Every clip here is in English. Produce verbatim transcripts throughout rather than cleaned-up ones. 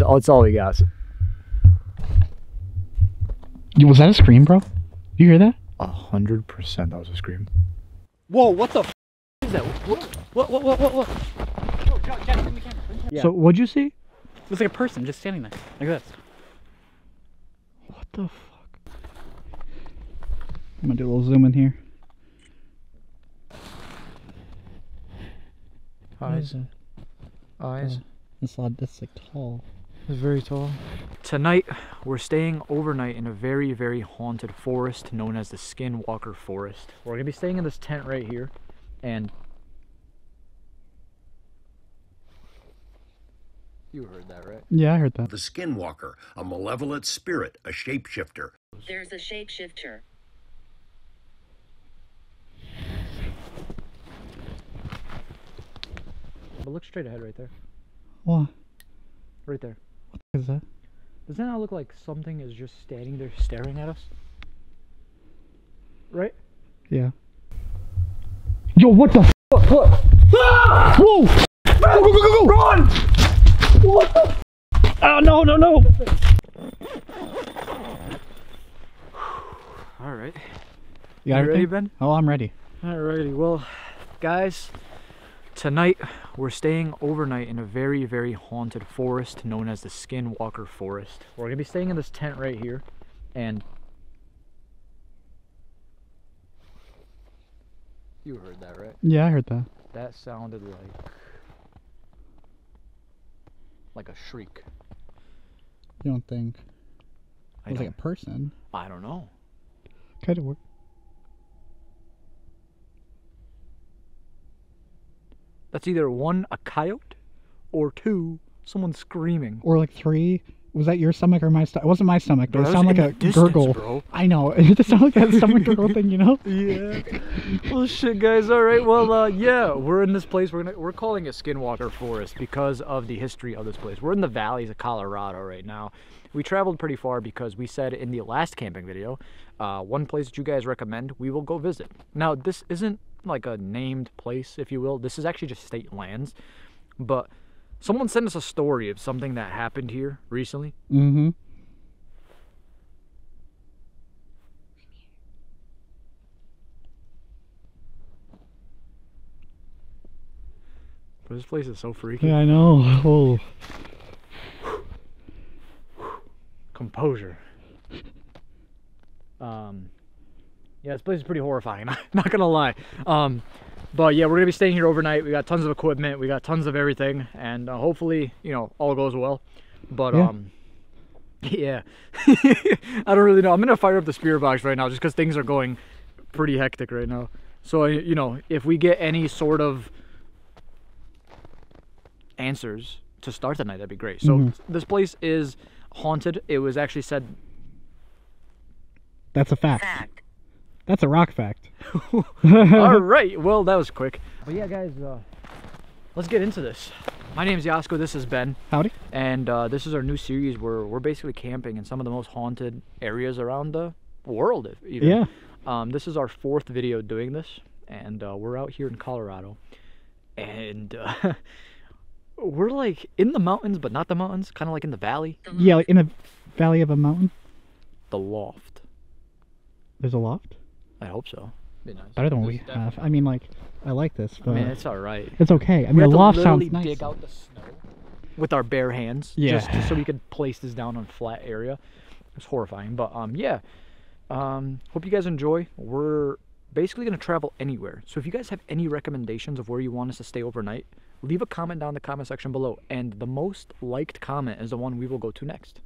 That's all, that's all he got. Was that a scream, bro? You hear that? A hundred percent that was a scream. Whoa, what the f is that? What, what, what, what, what? Yo, John, John, bring the camera, bring the camera. Yeah. So, what'd you see? It was like a person just standing there, like this. What the fuck? I'm gonna do a little zoom in here. Eyes. Eyes. Oh, that's a lot, that's like tall. It's very tall. Tonight, we're staying overnight in a very, very haunted forest known as the Skinwalker Forest. We're gonna be staying in this tent right here, and... You heard that, right? Yeah, I heard that. The Skinwalker, a malevolent spirit, a shapeshifter. There's a shapeshifter. But look straight ahead right there. What? Right there. What the fuck is that? Does that not look like something is just standing there staring at us? Right? Yeah. Yo, what the f? What? What? Ah! Whoa! Run! Go, go, go, go! Run! What the f? Oh, no, no, no! Alright. You, you ready, Ben? Oh, I'm ready. Alrighty, well, guys. Tonight, we're staying overnight in a very, very haunted forest known as the Skinwalker Forest. We're gonna be staying in this tent right here, and... You heard that, right? Yeah, I heard that. That sounded like... like a shriek. You don't think... It was like a person. I don't know. Could it work? That's either one, a coyote, or two, someone screaming. Or like three. Was that your stomach or my stomach? It wasn't my stomach, but it sounded like a distance, gurgle. Bro. I know. It sounded like that stomach gurgle thing, you know? Yeah. Well, shit, guys. All right. Well, uh, yeah, we're in this place. We're gonna, we're calling it Skinwalker Forest because of the history of this place. We're in the valleys of Colorado right now. We traveled pretty far because we said in the last camping video, uh, one place that you guys recommend, we will go visit. Now, this isn't like a named place, if you will. This is actually just state lands, but someone sent us a story of something that happened here recently. Mm-hmm. But this place is so freaky. Yeah, I know. Oh. Composure. Um... Yeah, this place is pretty horrifying, not, not gonna lie. Um, but yeah, we're gonna be staying here overnight. We got tons of equipment, we got tons of everything, and uh, hopefully, you know, all goes well. But, yeah. um, yeah. I don't really know. I'm gonna fire up the spirit box right now just because things are going pretty hectic right now. So, you know, if we get any sort of answers to start the night, that'd be great. So, mm-hmm. This place is haunted. It was actually said... That's a fact. Fact. That's a rock fact. All right. Well, that was quick. But yeah, guys, uh, let's get into this. My name is Yasko. This is Ben. Howdy. And uh, this is our new series where we're basically camping in some of the most haunted areas around the world. Even. Yeah. Um, this is our fourth video doing this, and uh, we're out here in Colorado, and uh, we're like in the mountains, but not the mountains. Kind of like in the valley. Yeah, like in a valley of a mountain. The loft. There's a loft. I hope so. Be nice. Better than we have. I mean, like, I like this, but... I mean, it's alright. It's okay. I mean, a loft sounds nice. We have to literally dig out the snow with our bare hands. Yeah. Just, just so we could place this down on a flat area. It's horrifying, but, um, yeah. Um, hope you guys enjoy. We're basically going to travel anywhere. So if you guys have any recommendations of where you want us to stay overnight, leave a comment down in the comment section below. And the most liked comment is the one we will go to next.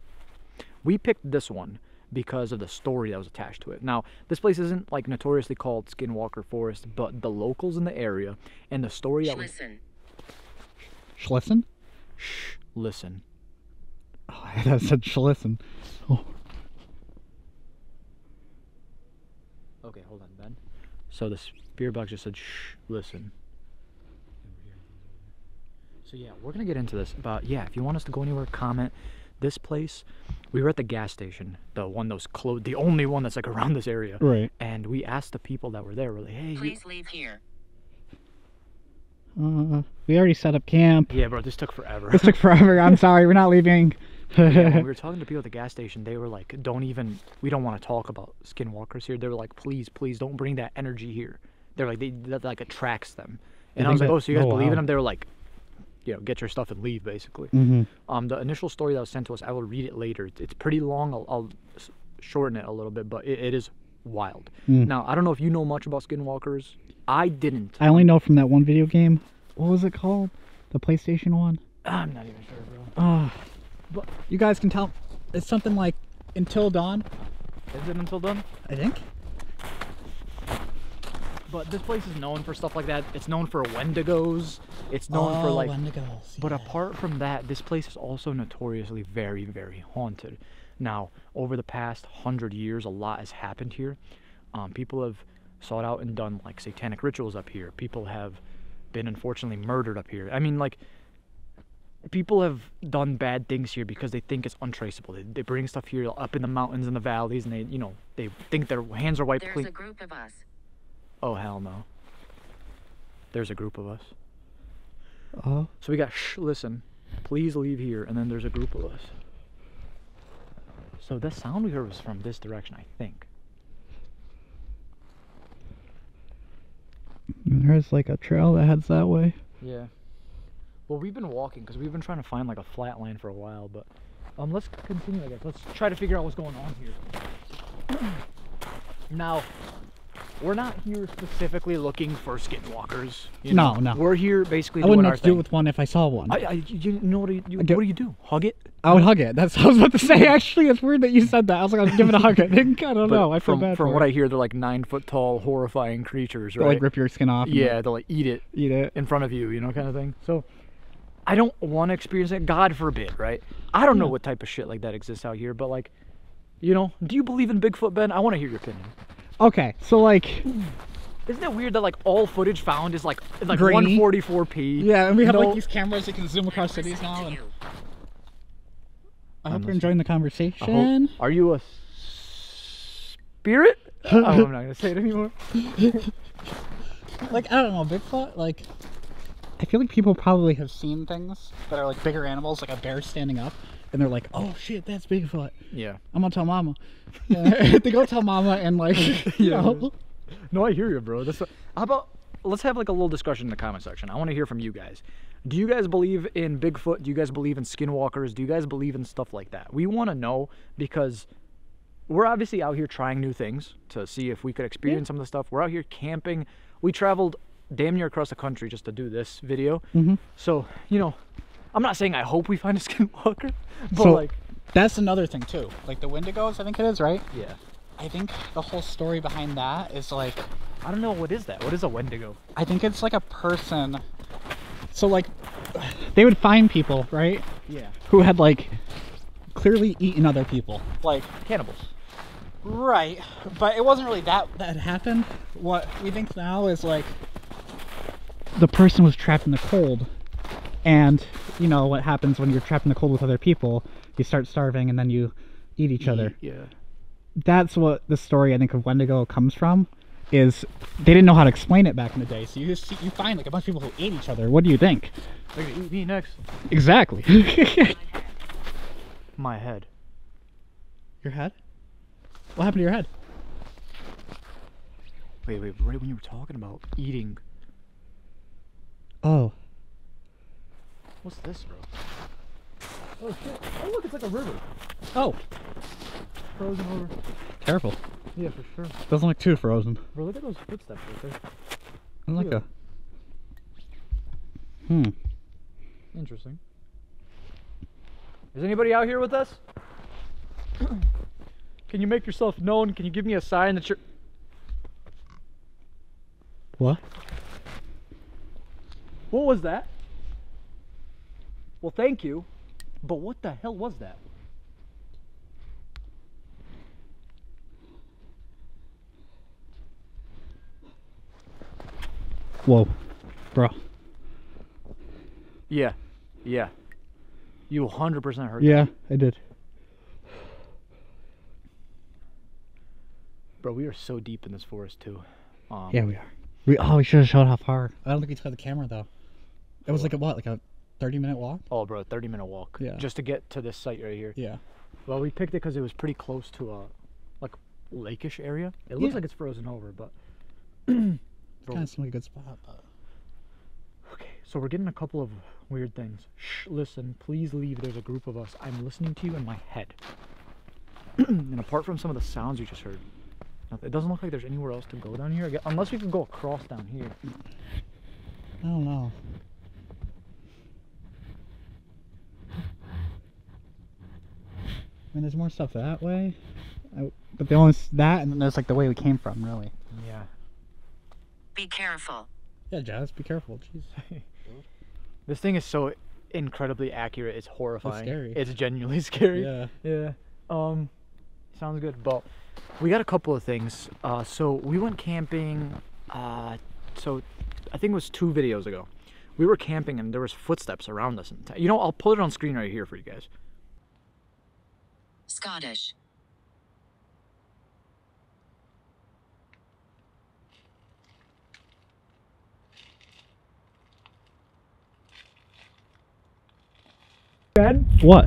We picked this one because of the story that was attached to it. Now, this place isn't like notoriously called Skinwalker Forest, but the locals in the area and the story that was... Listen. Schlessin? Shh, listen. Oh, I said Schlessin. Oh. Okay, hold on, Ben. So the spirit box just said, shh, listen. So yeah, we're gonna get into this, but yeah, if you want us to go anywhere, comment. This place, we were at the gas station, the one that was closed, the only one that's like around this area. Right. And we asked the people that were there, we're like, hey, please leave here. Uh, we already set up camp. Yeah, bro, this took forever. This took forever. I'm sorry, we're not leaving. Yeah, when we were talking to people at the gas station, they were like, don't even, we don't want to talk about skinwalkers here. They were like, please, please don't bring that energy here. They're like, they, that like attracts them. And I, I was like, that, oh, so you guys oh, believe wow. in them? They were like, you know, get your stuff and leave, basically. Mm-hmm. Um, the initial story that was sent to us, I will read it later. It's pretty long. I'll, I'll shorten it a little bit, but it, it is wild. Mm. Now, I don't know if you know much about skinwalkers. I didn't. I only know from that one video game. What was it called? The PlayStation one? I'm not even sure, bro. Oh. But you guys can tell. It's something like Until Dawn. Is it Until Dawn? I think. But this place is known for stuff like that. It's known for Wendigos. It's known oh, for like Wendigos. But yeah. Apart from that, this place is also notoriously very, very haunted. Now, over the past hundred years, a lot has happened here. Um, people have sought out and done like satanic rituals up here. People have been unfortunately murdered up here. I mean, like, people have done bad things here because they think it's untraceable. They, they bring stuff here up in the mountains and the valleys, and they, you know, they think their hands are wiped clean. There's a group of us. Oh, hell no. There's a group of us. Uh-huh. So we got, shh, listen, please leave here, and then there's a group of us. So that sound we heard was from this direction, I think. There's like a trail that heads that way. Yeah. Well, we've been walking because we've been trying to find like a flat land for a while, but um, let's continue, I guess. Let's try to figure out what's going on here. Now, we're not here specifically looking for skinwalkers. You know? No, no. We're here basically. I wouldn't have to thing. do with one if I saw one. I, I you know what do you, you, what do you do? Hug it? I would hug it. That's what I was about to say. Actually, it's weird that you said that. I was like, I was giving a hug. I think I don't but know. I feel from, bad. From for what it. I hear, they're like nine foot tall, horrifying creatures, right? They like rip your skin off. Yeah, they'll like eat it, eat it in front of you, you know, kind of thing. So, I don't want to experience it. God forbid, right? I don't yeah. know what type of shit like that exists out here, but like, you know, do you believe in Bigfoot, Ben? I want to hear your opinion. Okay, so like, isn't it weird that like all footage found is like is like grainy? one forty-four p? Yeah, and we have no. like these cameras that can zoom across cities now. And I hope I'm you're enjoying the conversation. Hope, are you a spirit? Oh, I'm not gonna say it anymore. Like, I don't know, Bigfoot. Like, I feel like people probably have seen things that are like bigger animals, like a bear standing up. And they're like, oh shit, that's Bigfoot. Yeah. I'm gonna tell mama. Yeah. They go tell mama and like, you yeah. know. No, I hear you, bro. That's what, how about, let's have like a little discussion in the comment section. I want to hear from you guys. Do you guys believe in Bigfoot? Do you guys believe in skinwalkers? Do you guys believe in stuff like that? We want to know because we're obviously out here trying new things to see if we could experience yeah. some of the stuff. We're out here camping. We traveled damn near across the country just to do this video. Mm-hmm. So, you know, I'm not saying I hope we find a skinwalker, but so, like... That's another thing too. Like the Wendigos, I think it is, right? Yeah. I think the whole story behind that is like... I don't know, what is that? What is a Wendigo? I think it's like a person... So like, they would find people, right? Yeah. Who had like, clearly eaten other people. Like... Cannibals. Right. But it wasn't really that that happened. What we think now is like... The person was trapped in the cold. And you know what happens when you're trapped in the cold with other people, you start starving and then you eat each other. Yeah. That's what the story I think of Wendigo comes from, is they didn't know how to explain it back in the day. So you just you find like a bunch of people who ate each other. What do you think? They're gonna eat me next. Exactly. My head. Your head? What happened to your head? Wait, wait, right when you were talking about eating. Oh. What's this, bro? Oh shit! Oh look, it's like a river. Oh, frozen over. Careful. Yeah, for sure. Doesn't look too frozen. Bro, look at those footsteps right there. And like a. Hmm. Interesting. Is anybody out here with us? Can you make yourself known? Can you give me a sign that you're? What? What was that? Well, thank you, but what the hell was that? Whoa, bro. Yeah, yeah. You one hundred percent heard yeah, that. Yeah, I did. Bro, we are so deep in this forest, too. Um, yeah, we are. We, oh, we should have showed how far. I don't think we took out the camera, though. It was like a what, like a... thirty minute walk? Oh, bro, thirty minute walk. Yeah. Just to get to this site right here. Yeah. Well, we picked it because it was pretty close to a, like, lake-ish area. It looks yeah. like it's frozen over, but... kind of seems like a good spot, but... Okay, so we're getting a couple of weird things. Shh, listen, please leave. There's a group of us. I'm listening to you in my head. And apart from some of the sounds you just heard, it doesn't look like there's anywhere else to go down here. Unless we can go across down here. I don't know. I mean, there's more stuff that way, I, but the only that and that's like the way we came from, really. Yeah. Be careful. Yeah, Jazz, be careful. Jeez. This thing is so incredibly accurate. It's horrifying. It's scary. It's genuinely scary. Yeah. Yeah. Um, sounds good. But we got a couple of things. Uh, so we went camping. Uh, so I think it was two videos ago. We were camping and there was footsteps around us. And you know, I'll put it on screen right here for you guys. Scottish. Ben? What?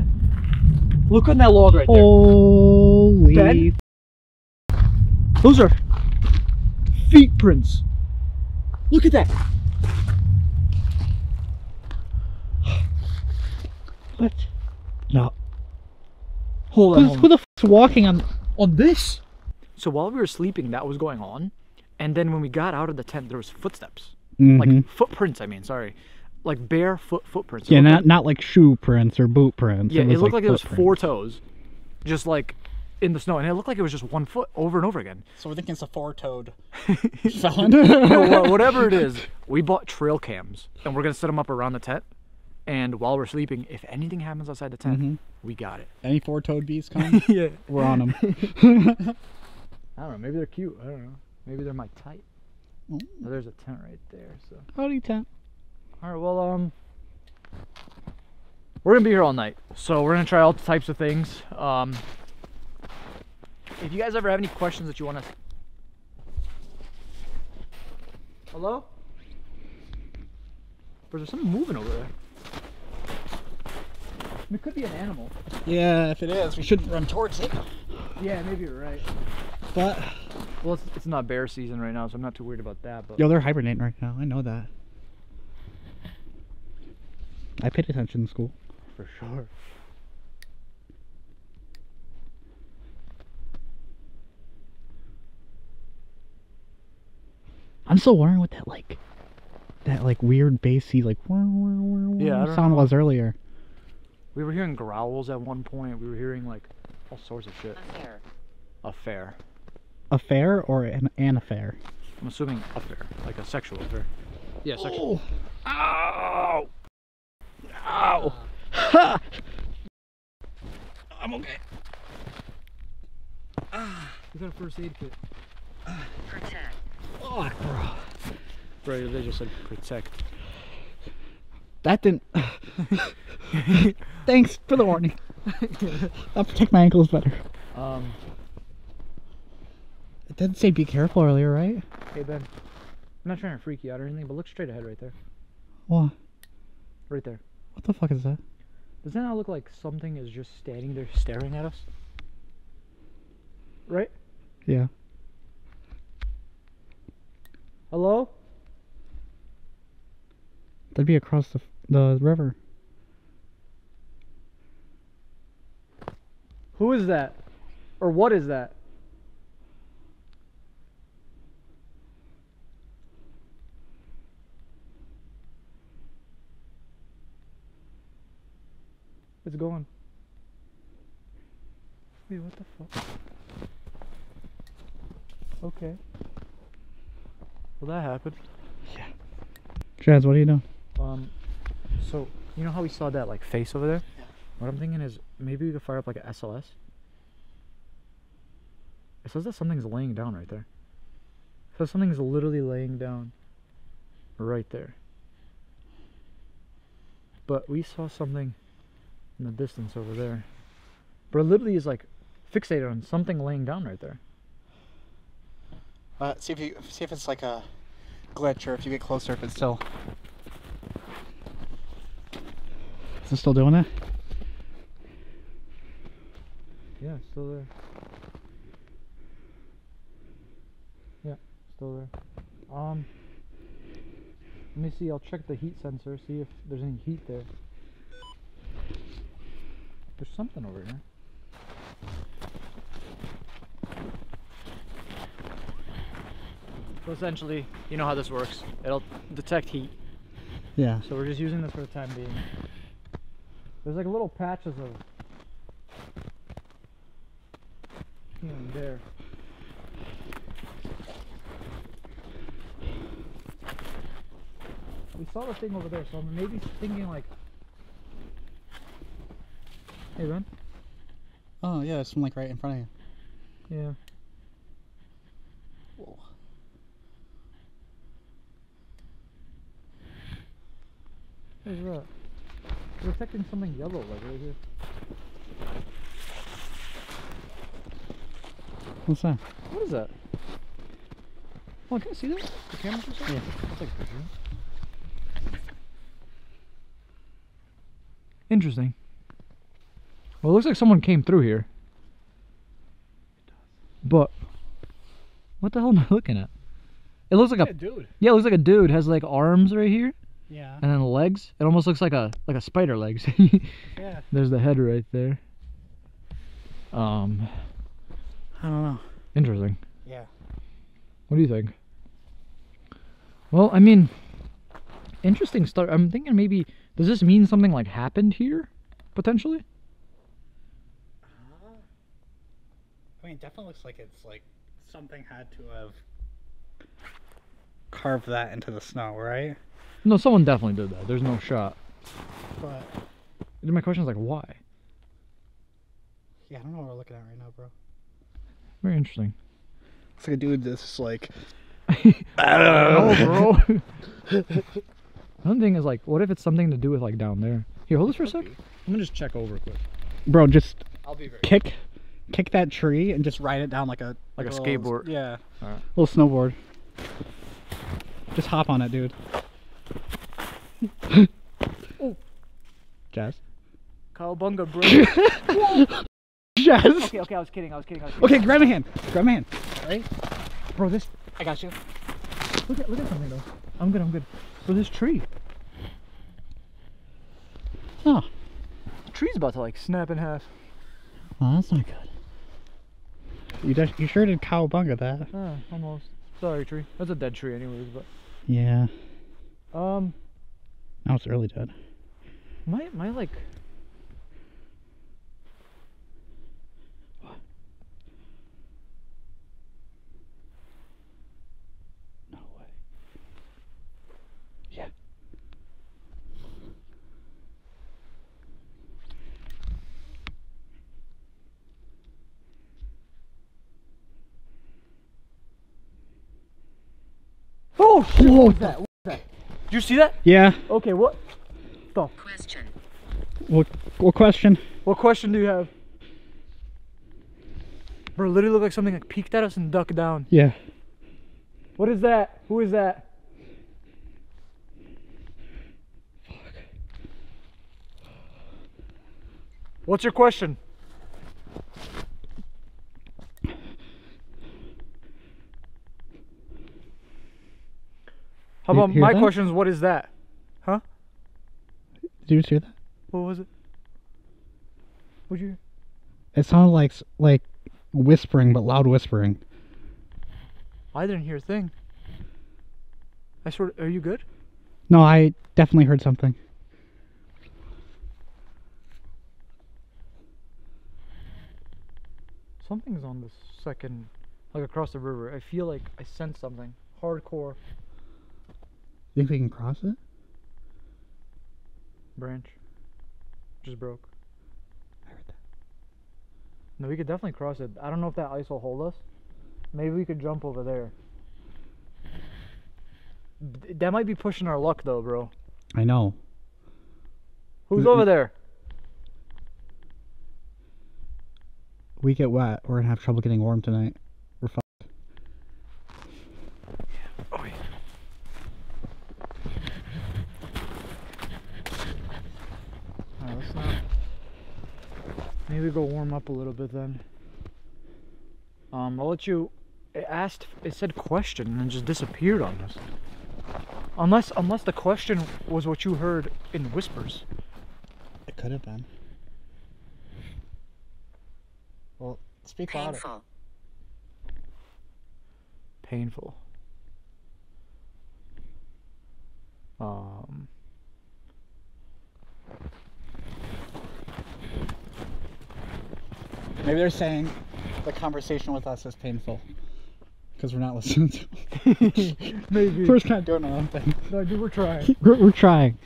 Look on that log right there. Holy... Ben? Those are feet prints. Look at that. What? No. Hold on. Who, who the f is walking on on this? So while we were sleeping, that was going on, and then when we got out of the tent, there was footsteps, mm-hmm. like footprints. I mean, sorry, like barefoot footprints. Yeah, not like, not like shoe prints or boot prints. Yeah, it, it looked like, like it was four toes, just like in the snow, and it looked like it was just one foot over and over again. So we're thinking it's a four-toed felon. No, whatever it is, we bought trail cams, and we're gonna set them up around the tent. And while we're sleeping, if anything happens outside the tent, mm-hmm. we got it. Any four-toed beasts come, yeah. we're on them. I don't know. Maybe they're cute. I don't know. Maybe they're my type. Oh, there's a tent right there. So howdy, tent. All right. Well, um, we're gonna be here all night, so we're gonna try all types of things. Um, if you guys ever have any questions that you want to, hello? Or is there something moving over there? It could be an animal. Yeah, if it is, we shouldn't run towards it. Yeah, maybe you're right. But... Well, it's, it's not bear season right now, so I'm not too worried about that. But... Yo, they're hibernating right now. I know that. I paid attention in school. For sure. I'm still wondering what that, like... That, like, weird bassy, like... Wah, wah, wah, yeah, sound know. was earlier. We were hearing growls at one point. We were hearing, like, all sorts of shit. Affair. Affair. Affair or an, an affair? I'm assuming affair. Like a sexual affair. Yeah, sexual. Oh. Ow! Ow! Ha! I'm okay. Ah, we got a first aid kit. Protect. Oh, bro. Bro, they just said protect. That didn't... Thanks for the warning. I'll protect my ankles better. Um, it didn't say be careful earlier, right? Hey, Ben. I'm not trying to freak you out or anything, but look straight ahead right there. What? Right there. What the fuck is that? Does that not look like something is just standing there staring at us? Right? Yeah. Hello? That'd be across the, the river. Who is that? Or what is that? It's gone. Wait, what the fuck? Okay. Well, that happened. Yeah. Chaz, what are you doing? Um, so, you know how we saw that, like, face over there? What I'm thinking is, maybe we could fire up like an S L S. It says that something's laying down right there. It says something's literally laying down right there. But we saw something in the distance over there. But it literally is like fixated on something laying down right there. Uh, see if you see if it's like a glitch or if you get closer if it's still... Is it still doing that? Yeah, it's still there. Yeah, still there. Um, let me see, I'll check the heat sensor, see if there's any heat there. There's something over here. So essentially, you know how this works. It'll detect heat. Yeah. So we're just using this for the time being. There's like little patches of here and there. We saw the thing over there, so I'm maybe thinking like... Hey, Ben? Oh, yeah, it's from like right in front of you. Yeah. Whoa. What is that? We're detecting something yellow, like right here. What's that? What is that? Oh, can I see that? The camera or something? Yeah. That's like crazy. Interesting. Well, it looks like someone came through here. But what the hell am I looking at? It looks like yeah, a dude. Yeah, it looks like a dude has like arms right here. Yeah. And then legs. It almost looks like a like a spider legs. Yeah. There's the head right there. Um I don't know. Interesting. Yeah. What do you think? Well, I mean, interesting start. I'm thinking maybe does this mean something like happened here potentially? Uh, I mean, it definitely looks like it's like something had to have carved that into the snow, right? No, someone definitely did that. There's no shot. But my question is like, why? Yeah, I don't know what we're looking at right now, bro. Very interesting. It's like a dude that's just like, I don't know, bro. One thing is like, what if it's something to do with like down there? Here, hold this for a sec. I'm gonna just check over quick. Bro, just I'll be very kick, quick. kick that tree and just ride it down like a like, like a, a little, skateboard. Yeah, all right. Little snowboard. Just hop on it, dude. Oh. Jazz. Cowabunga, bro. Jazz. Okay, okay, I was kidding. I was kidding. I was kidding. Okay, grab my hand. Grab my hand. All right, bro. This. I got you. Look at, look at something though. I'm good. I'm good. Bro, this tree. Oh, the tree's about to like snap in half. Oh, that's not good. You just, you sure did cowabunga that. Ah, almost. Sorry, tree. That's a dead tree, anyways. But. Yeah. Um, now it's really dead. My, my like... What? No way. Yeah. Oh, shit, what was that? Did you see that? Yeah. Okay, what the question? What what question? What question do you have? Bro, it literally looked like something like peeked at us and ducked down. Yeah. What is that? Who is that? Fuck. What's your question? How about my that? question is, what is that? Huh? Did you hear that? What was it? What'd you hear? It sounded like, like whispering, but loud whispering. I didn't hear a thing. I swear, are you good? No, I definitely heard something. Something's on the second, like across the river. I feel like I sense something. Hardcore. Think we can cross it? Branch just broke. I heard that. No, we could definitely cross it. I don't know if that ice will hold us. Maybe we could jump over there. That might be pushing our luck though, bro. I know. Who's we, over there? We get wet. We're gonna have trouble getting warm tonight. We're fucked. go warm up a little bit then. Um, I'll let you. It asked. It said question and then just disappeared on us. Unless, unless the question was what you heard in whispers. It could have been. Well, speak louder. Painful. Painful. Um. Maybe they're saying the conversation with us is painful because we're not listening to them. Maybe. We're just not doing our own thing. No, dude, we're trying. We're, we're trying.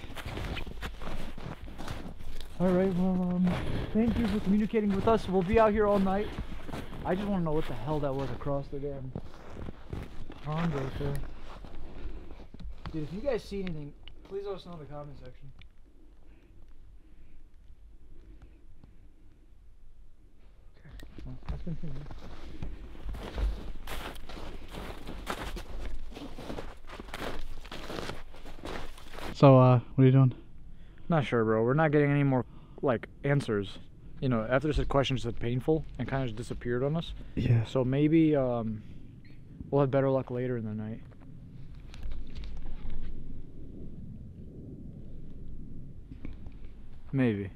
All right, well, um, thank you for communicating with us. We'll be out here all night. I just want to know what the hell that was across the damn pond right there. Dude, if you guys see anything, please let us know in the comment section. Well, let's continue. So, uh, what are you doing? Not sure, bro. We're not getting any more, like, answers. You know, after this question said painful and kind of just disappeared on us. Yeah. So maybe, um, we'll have better luck later in the night. Maybe.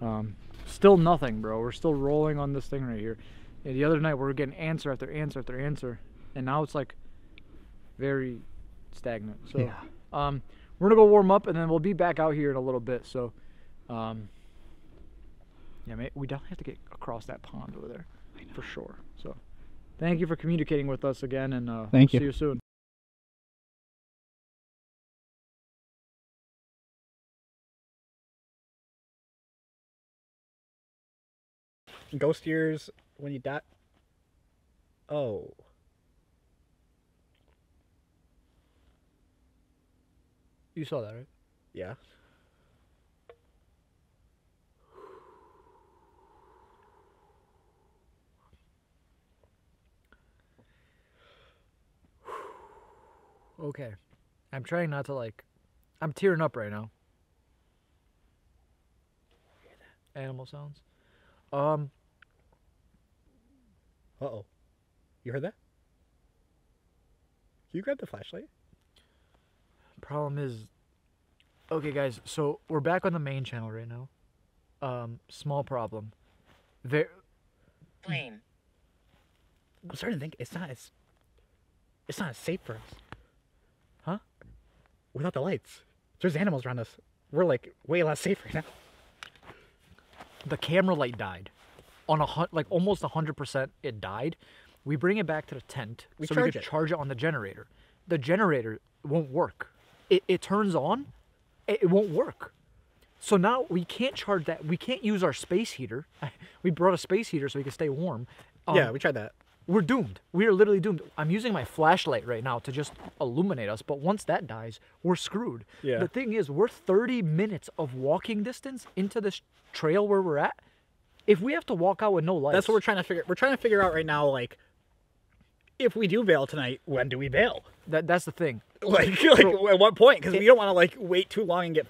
Um... Still nothing, bro. We're still rolling on this thing right here. And the other night, we were getting answer after answer after answer. And now it's like very stagnant. So yeah. um, we're going to go warm up, and then we'll be back out here in a little bit. So, um, yeah, mate, we definitely have to get across that pond over there for sure. So thank you for communicating with us again, and uh, thank we'll you. see you soon. Ghost years when you die. Oh. You saw that, right? Yeah. Okay. I'm trying not to, like, I'm tearing up right now. Hear that? Animal sounds. Um. Uh-oh. You heard that? Can you grab the flashlight? Problem is... Okay, guys. So, we're back on the main channel right now. Um, small problem. There... Plane. I'm starting to think it's not as... It's not as safe for us. Huh? Without the lights. There's animals around us. We're, like, way less safe right now. The camera light died. On a like almost one hundred percent it died. We bring it back to the tent we so we can charge it on the generator. The generator won't work. It, it turns on, it, it won't work. So now we can't charge that. We can't use our space heater. We brought a space heater so we could stay warm. Um, yeah, we tried that. We're doomed. We are literally doomed. I'm using my flashlight right now to just illuminate us, but once that dies, we're screwed. Yeah. The thing is, we're thirty minutes of walking distance into this trail where we're at. If we have to walk out with no lights, that's what we're trying to figure. We're trying to figure out right now, like, if we do bail tonight, when do we bail? That that's the thing. Like, like so, at what point? Because we don't want to like wait too long and get.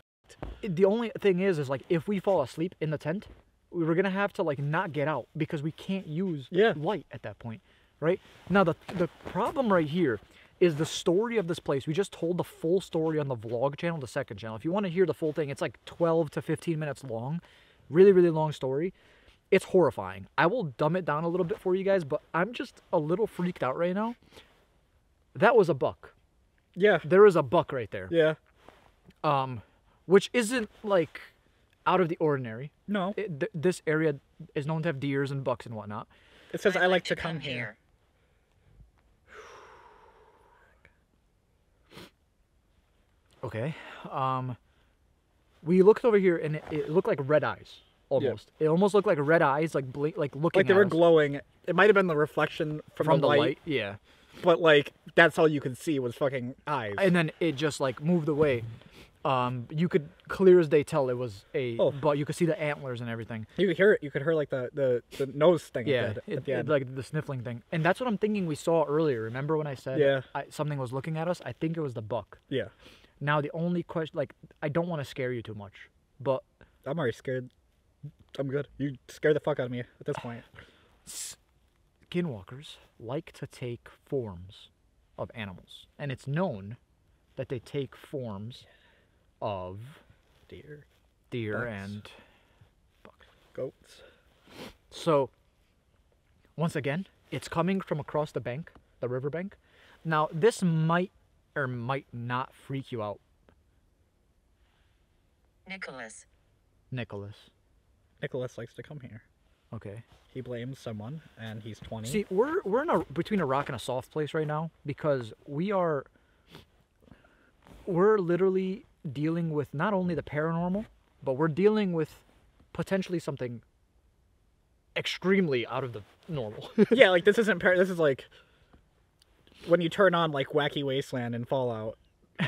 It, the only thing is, is like if we fall asleep in the tent, we we're gonna have to like not get out because we can't use yeah. light at that point, right? Now the the problem right here is the story of this place. We just told the full story on the vlog channel, the second channel. If you want to hear the full thing, it's like twelve to fifteen minutes long, really really long story. It's horrifying. I will dumb it down a little bit for you guys, but I'm just a little freaked out right now. That was a buck. Yeah. There is a buck right there. Yeah. Um, which isn't, like, out of the ordinary. No. It, th this area is known to have deers and bucks and whatnot. It says, I, I like, like to, to come, come here. here. Okay. Um, we looked over here, and it, it looked like red eyes. Almost. Yeah. It almost looked like red eyes, like bl like looking. Like they at were us. glowing. It might have been the reflection from, from the, the light. light. Yeah. But like that's all you could see was fucking eyes. And then it just like moved away. Um, you could clear as day tell it was a. Oh. But you could see the antlers and everything. You could hear it. You could hear like the the, the nose thing. Yeah. It did it, at the end. It, like the sniffling thing. And that's what I'm thinking. We saw earlier. Remember when I said yeah. I, something was looking at us? I think it was the buck. Yeah. Now the only question, like, I don't want to scare you too much, but I'm already scared. I'm good. You scare the fuck out of me at this point. Skinwalkers like to take forms of animals, and it's known that they take forms of deer, deer Bucks. and Bucks. goats. So, once again, it's coming from across the bank, the riverbank. Now, this might or might not freak you out. Nicholas. Nicholas. Nicholas likes to come here. Okay. He blames someone, and he's twenty. See, we're we're in a between a rock and a soft place right now because we are we're literally dealing with not only the paranormal, but we're dealing with potentially something extremely out of the normal. Yeah, like this isn't par this is like when you turn on like Wacky Wasteland and Fallout,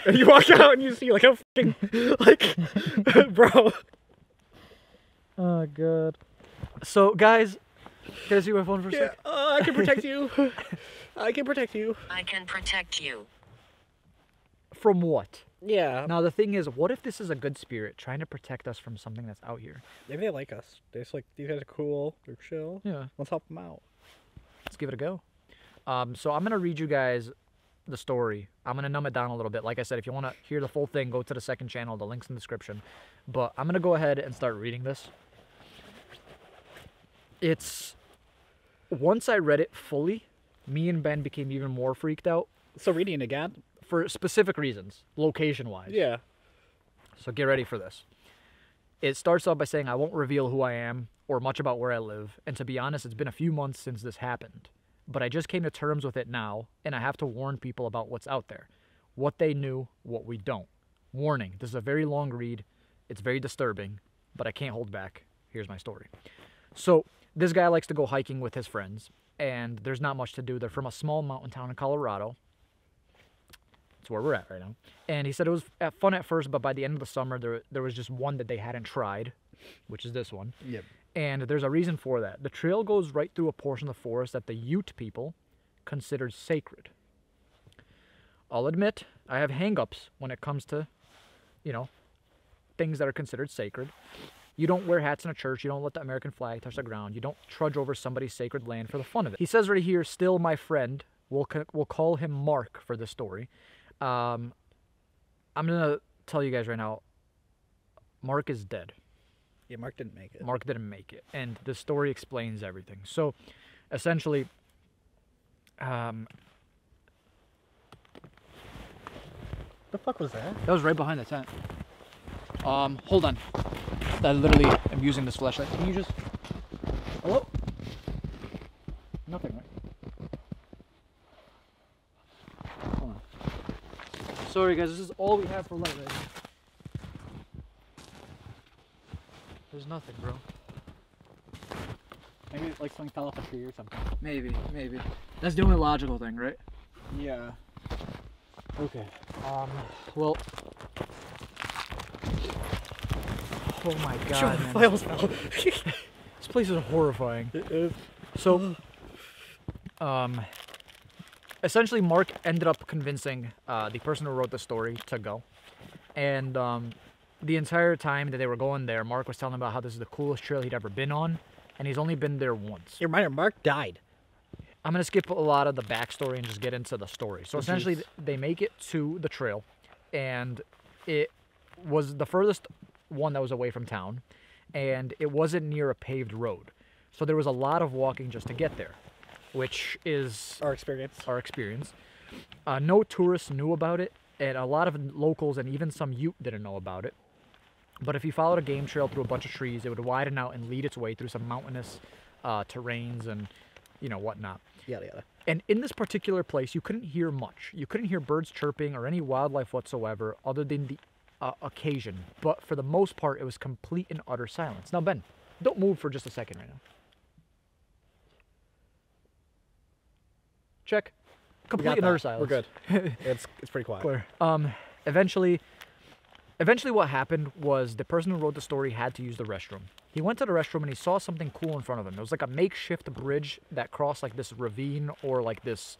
and you walk out and you see like a fucking like bro. Oh god. So guys, can I see my phone for a yeah, sec? Uh, I can protect you. I can protect you. I can protect you. From what? Yeah. Now the thing is, what if this is a good spirit trying to protect us from something that's out here? Maybe they like us. They're just like, these guys are cool. They're chill. Yeah. Let's help them out. Let's give it a go. Um, so I'm gonna read you guys the story. I'm gonna numb it down a little bit. Like I said, if you wanna hear the full thing, go to the second channel. The link's in the description. But I'm gonna go ahead and start reading this. It's, once I read it fully, me and Ben became even more freaked out. So reading again? For specific reasons, location-wise. Yeah. So get ready for this. It starts off by saying, I won't reveal who I am or much about where I live. And to be honest, it's been a few months since this happened. But I just came to terms with it now, and I have to warn people about what's out there. What they knew, what we don't. Warning, this is a very long read. It's very disturbing, but I can't hold back. Here's my story. So this guy likes to go hiking with his friends, and there's not much to do. They're from a small mountain town in Colorado. That's where we're at right now. And he said it was fun at first, but by the end of the summer, there, there was just one that they hadn't tried, which is this one. Yep. And there's a reason for that. The trail goes right through a portion of the forest that the Ute people considered sacred. I'll admit, I have hang-ups when it comes to, you know, things that are considered sacred. You don't wear hats in a church. You don't let the American flag touch the ground. You don't trudge over somebody's sacred land for the fun of it. He says right here, still my friend. We'll, we'll call him Mark for this story. Um, I'm going to tell you guys right now, Mark is dead. Yeah, Mark didn't make it. Mark didn't make it. And the story explains everything. So, essentially, um... the fuck was that? That was right behind the tent. Um, hold on. I literally am using this flashlight. Can you just... Hello? Nothing, right? Hold on. Sorry, guys. This is all we have for light right now. There's nothing, bro. Maybe, like, something fell off a tree or something. Maybe, maybe. That's the only logical thing, right? Yeah. Okay. Um, well... Oh my god, man. Files fell. This place is horrifying. It is. So, um, essentially Mark ended up convincing uh, the person who wrote the story to go. And um, the entire time that they were going there, Mark was telling them about how this is the coolest trail he'd ever been on. And he's only been there once. Your reminder, Mark died. I'm going to skip a lot of the backstory and just get into the story. So essentially, Jeez. they make it to the trail. And it was the furthest... one that was away from town, and it wasn't near a paved road, so there was a lot of walking just to get there, which is our experience. Our experience. Uh, no tourists knew about it, and a lot of locals and even some Ute didn't know about it. But if you followed a game trail through a bunch of trees, it would widen out and lead its way through some mountainous uh, terrains and you know whatnot. Yada yada. And in this particular place, you couldn't hear much. You couldn't hear birds chirping or any wildlife whatsoever, other than the Uh, occasion, but for the most part, it was complete and utter silence. Now, Ben, don't move for just a second right now. Check. Complete and utter silence. We're good. It's it's pretty quiet. Clear. Um, eventually, eventually, what happened was the person who wrote the story had to use the restroom. He went to the restroom and he saw something cool in front of him. It was like a makeshift bridge that crossed like this ravine or like this.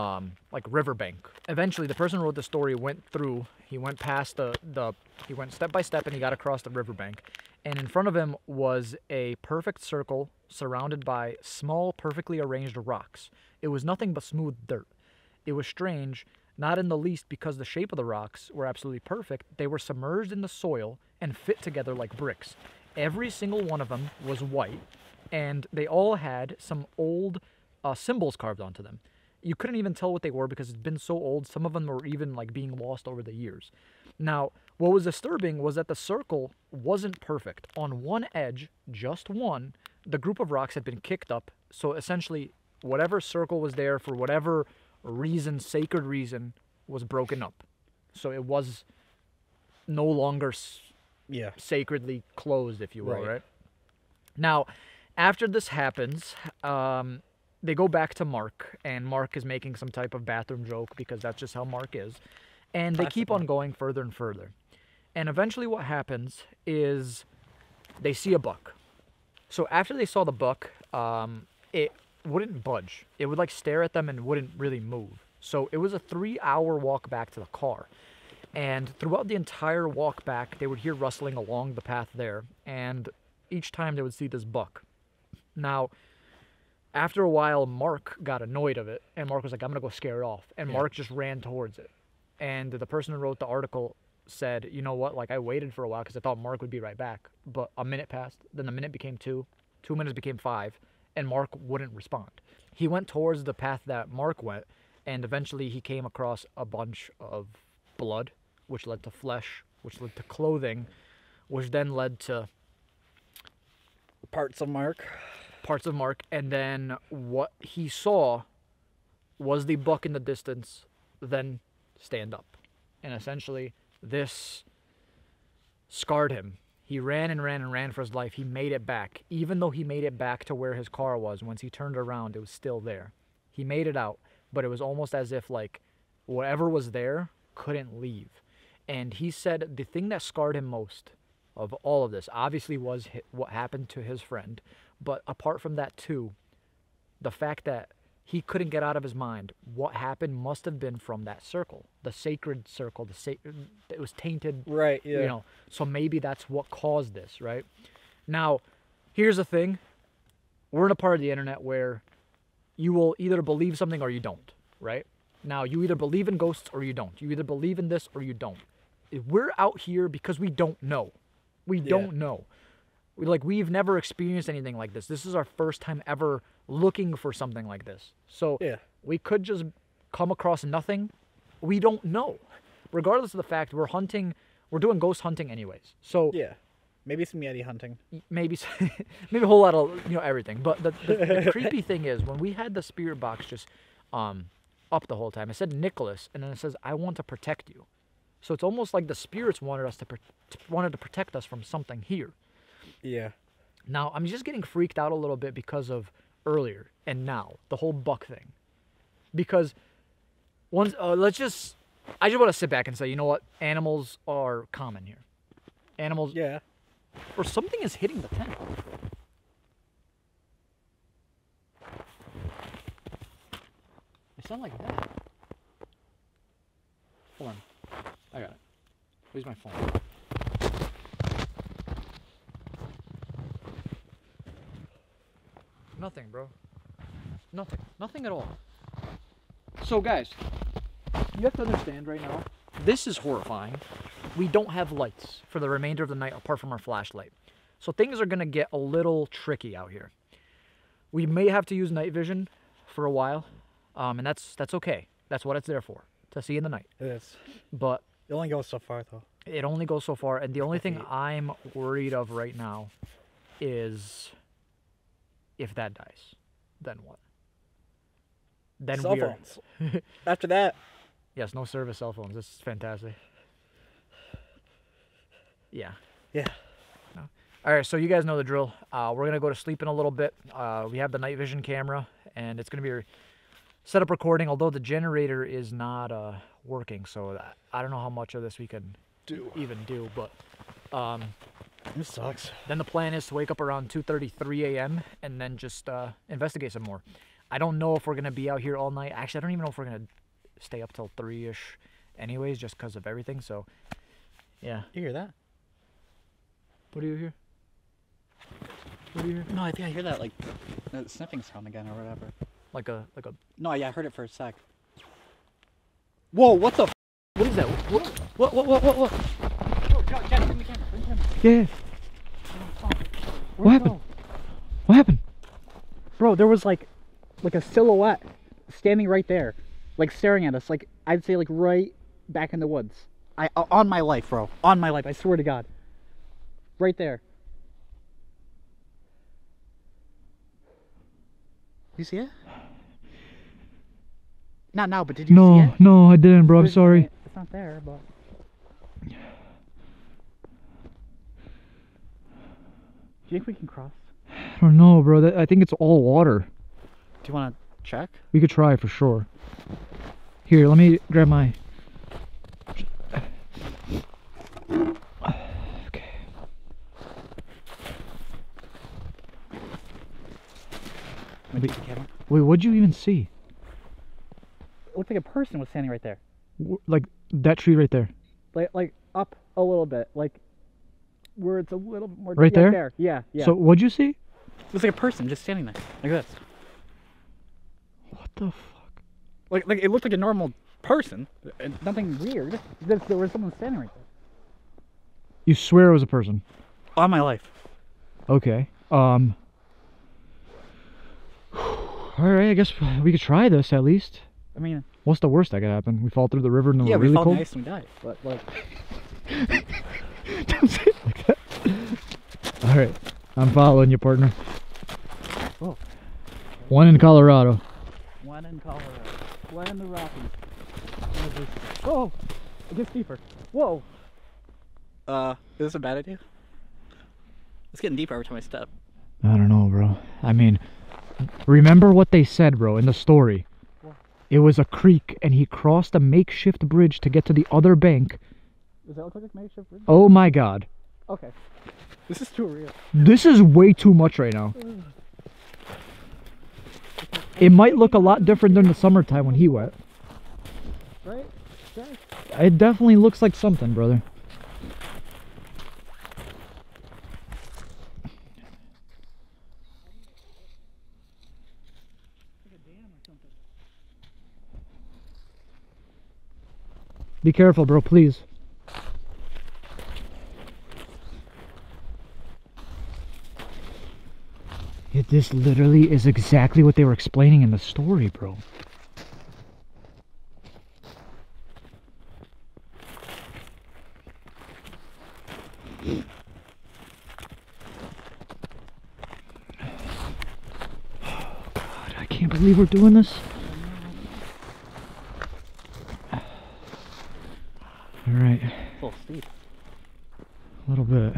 Um, like riverbank. Eventually, the person who wrote the story went through. He went past the the. He went step by step, and he got across the riverbank. and in front of him was a perfect circle surrounded by small, perfectly arranged rocks. It was nothing but smooth dirt. It was strange, not in the least because the shape of the rocks were absolutely perfect. They were submerged in the soil and fit together like bricks. Every single one of them was white, and they all had some old uh, symbols carved onto them. You couldn't even tell what they were because it's been so old. Some of them were even like being lost over the years. Now, what was disturbing was that the circle wasn't perfect. On one edge, just one, the group of rocks had been kicked up. So essentially, whatever circle was there for whatever reason, sacred reason, was broken up. So it was no longer yeah. sacredly closed, if you will. Right. right? Now, after this happens, um, they go back to Mark, and Mark is making some type of bathroom joke because that's just how Mark is. And they keep on going further and further. And eventually what happens is they see a buck. So after they saw the buck, um, it wouldn't budge. It would like stare at them and wouldn't really move. So it was a three hour walk back to the car. And throughout the entire walk back, they would hear rustling along the path there. And each time they would see this buck. Now, after a while, Mark got annoyed of it. And Mark was like, I'm going to go scare it off. And yeah. Mark just ran towards it. And the person who wrote the article said, you know what, like I waited for a while because I thought Mark would be right back. But a minute passed, then the minute became two, two minutes became five, and Mark wouldn't respond. He went towards the path that Mark went, and eventually he came across a bunch of blood, which led to flesh, which led to clothing, which then led to... Parts of Mark. Parts of Mark. And then what he saw was the buck in the distance, then... stand up. And essentially this scarred him. He ran and ran and ran for his life. He made it back. Even though he made it back to where his car was, once he turned around, it was still there. He made it out, but it was almost as if like whatever was there couldn't leave. And he said the thing that scarred him most of all of this obviously was what happened to his friend. But apart from that too, the fact that he couldn't get out of his mind what happened must have been from that circle, the sacred circle, the sac- it was tainted. Right, yeah. You know, so maybe that's what caused this, right? Now, here's the thing. We're in a part of the internet where you will either believe something or you don't, right? Now, you either believe in ghosts or you don't. You either believe in this or you don't. We're out here because we don't know. We yeah. don't know. Like, we've never experienced anything like this. This is our first time ever looking for something like this. So yeah. we could just come across nothing. We don't know. Regardless of the fact, we're hunting. We're doing ghost hunting anyways. So yeah, maybe some Yeti hunting. Maybe maybe a whole lot of, you know, everything. But the, the, the creepy thing is, when we had the spirit box just um, up the whole time, it said Nicholas, and then it says, I want to protect you. So it's almost like the spirits wanted us to pro- wanted to protect us from something here. Yeah. Now, I'm just getting freaked out a little bit because of earlier and now, the whole buck thing. Because once, uh, let's just, I just want to sit back and say, you know what? Animals are common here. Animals. Yeah. Or something is hitting the tent. They sound like that. Hold on. I got it. Where's my phone? Nothing, bro. Nothing. Nothing at all. So, guys, you have to understand right now, this is horrifying. We don't have lights for the remainder of the night apart from our flashlight. So things are going to get a little tricky out here. We may have to use night vision for a while, um, and that's that's okay. That's what it's there for, to see in the night. It is. But it only goes so far, though. It only goes so far, and the only thing I'm worried of right now is... if that dies, then what? Then cell we're... phones. After that. Yes, no service cell phones. This is fantastic. Yeah. Yeah. No. All right, so you guys know the drill. Uh, we're going to go to sleep in a little bit. Uh, we have the night vision camera, and it's going to be re- set up recording, although the generator is not uh, working, so that, I don't know how much of this we can do. even do, but... Um, This sucks. Then the plan is to wake up around two thirty, three a.m. and then just uh, investigate some more. I don't know if we're going to be out here all night. Actually, I don't even know if we're going to stay up till three-ish anyways, just because of everything. So, yeah. You hear that? What do you hear? What do you hear? No, I think I hear that like that sniffing sound again or whatever. Like a like a. No, yeah, I heard it for a sec. Whoa! What the? F what is that? What? What? What? What? What? What? Oh, Jack, Jack, bring the camera. Bring the camera. Yeah. Oh, what happened? Go? What happened? Bro, there was like, like a silhouette standing right there, like staring at us. Like I'd say like right back in the woods. I on my life, bro. On my life, I swear to God. Right there. You see it? Not now, but did you no, see it? No, no, I didn't, bro. I'm sorry. It's not there, but. Do you think we can cross? I don't know, bro. That, I think it's all water. Do you want to check? We could try for sure. Here, let me grab my. Okay. Wait, wait, what'd you even see? It looked like a person was standing right there. Like that tree right there. Like like up a little bit, like where it's a little bit more. Right yeah, there? there. Yeah, yeah. So what'd you see? It was like a person just standing there, like this. What the fuck? Like like it looked like a normal person, and nothing weird. There was someone standing right there. You swear it was a person? On my life. Okay. Um. All right, I guess we could try this at least. I mean, what's the worst that could happen? We fall through the river and then yeah, we're really cold? Yeah, we fall nice and we die, but like... Don't say it like that. All right, I'm following you, partner. Whoa. One in Colorado. One in Colorado. One in the Rockies. Oh, it gets deeper. Whoa. Uh, is this a bad idea? It's getting deeper every time I step. I don't know, bro. I mean, remember what they said, bro, in the story. It was a creek, and he crossed a makeshift bridge to get to the other bank. Does that look like a makeshift bridge? Oh my God. Okay. This is too real. This is way too much right now. It might look a lot different than the summertime when he went. Right? Yeah. It definitely looks like something, brother. Be careful, bro, please. It, this literally is exactly what they were explaining in the story, bro. Oh, God, I can't believe we're doing this. Alright. It's a little steep. A little bit.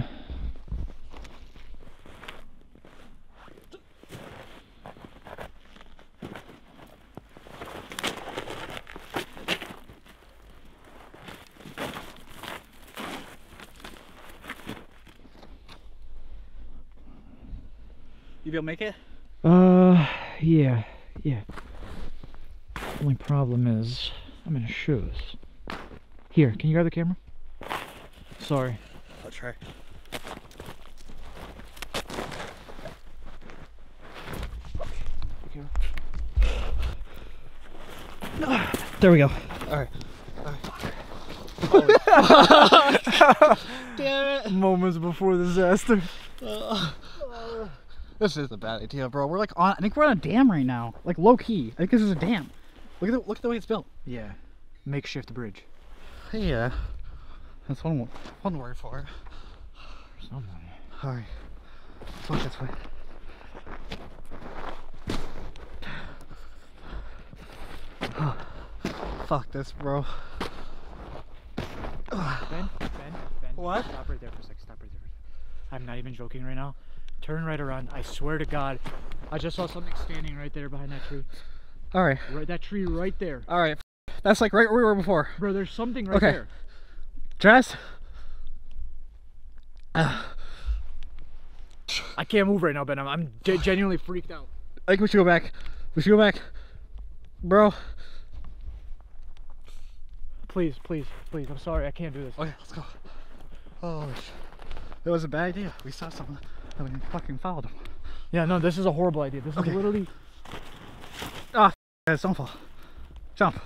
You gonna make it? Uh, yeah, yeah. Only problem is, I'm in shoes. Here, can you grab the camera? Sorry. I'll try. There we go. Alright. Alright. Oh. Damn it. Moments before disaster. Uh, uh, this is a bad idea, bro. We're like on, I think we're on a dam right now. Like low key. I think this is a dam. Look at the, look at the way it's built. Yeah. Makeshift bridge. Yeah, that's one one word for it. Something. All right, let's walk this way. Oh, fuck this, bro. Ben, Ben, Ben. What? Stop right there for a sec. Stop right there. I'm not even joking right now. Turn right around. I swear to God, I just saw something standing right there behind that tree. All right. Right, that tree right there. All right. That's like right where we were before. Bro, there's something right okay. there. Jess? Uh, I can't move right now, Ben. I'm, I'm genuinely freaked out. I think we should go back. We should go back. Bro. Please, please, please. I'm sorry. I can't do this. Okay, let's go. Oh, it was a bad idea. We saw something. that we fucking followed him. Yeah, no, this is a horrible idea. This okay. is literally... Ah, guys, don't fall. Jump.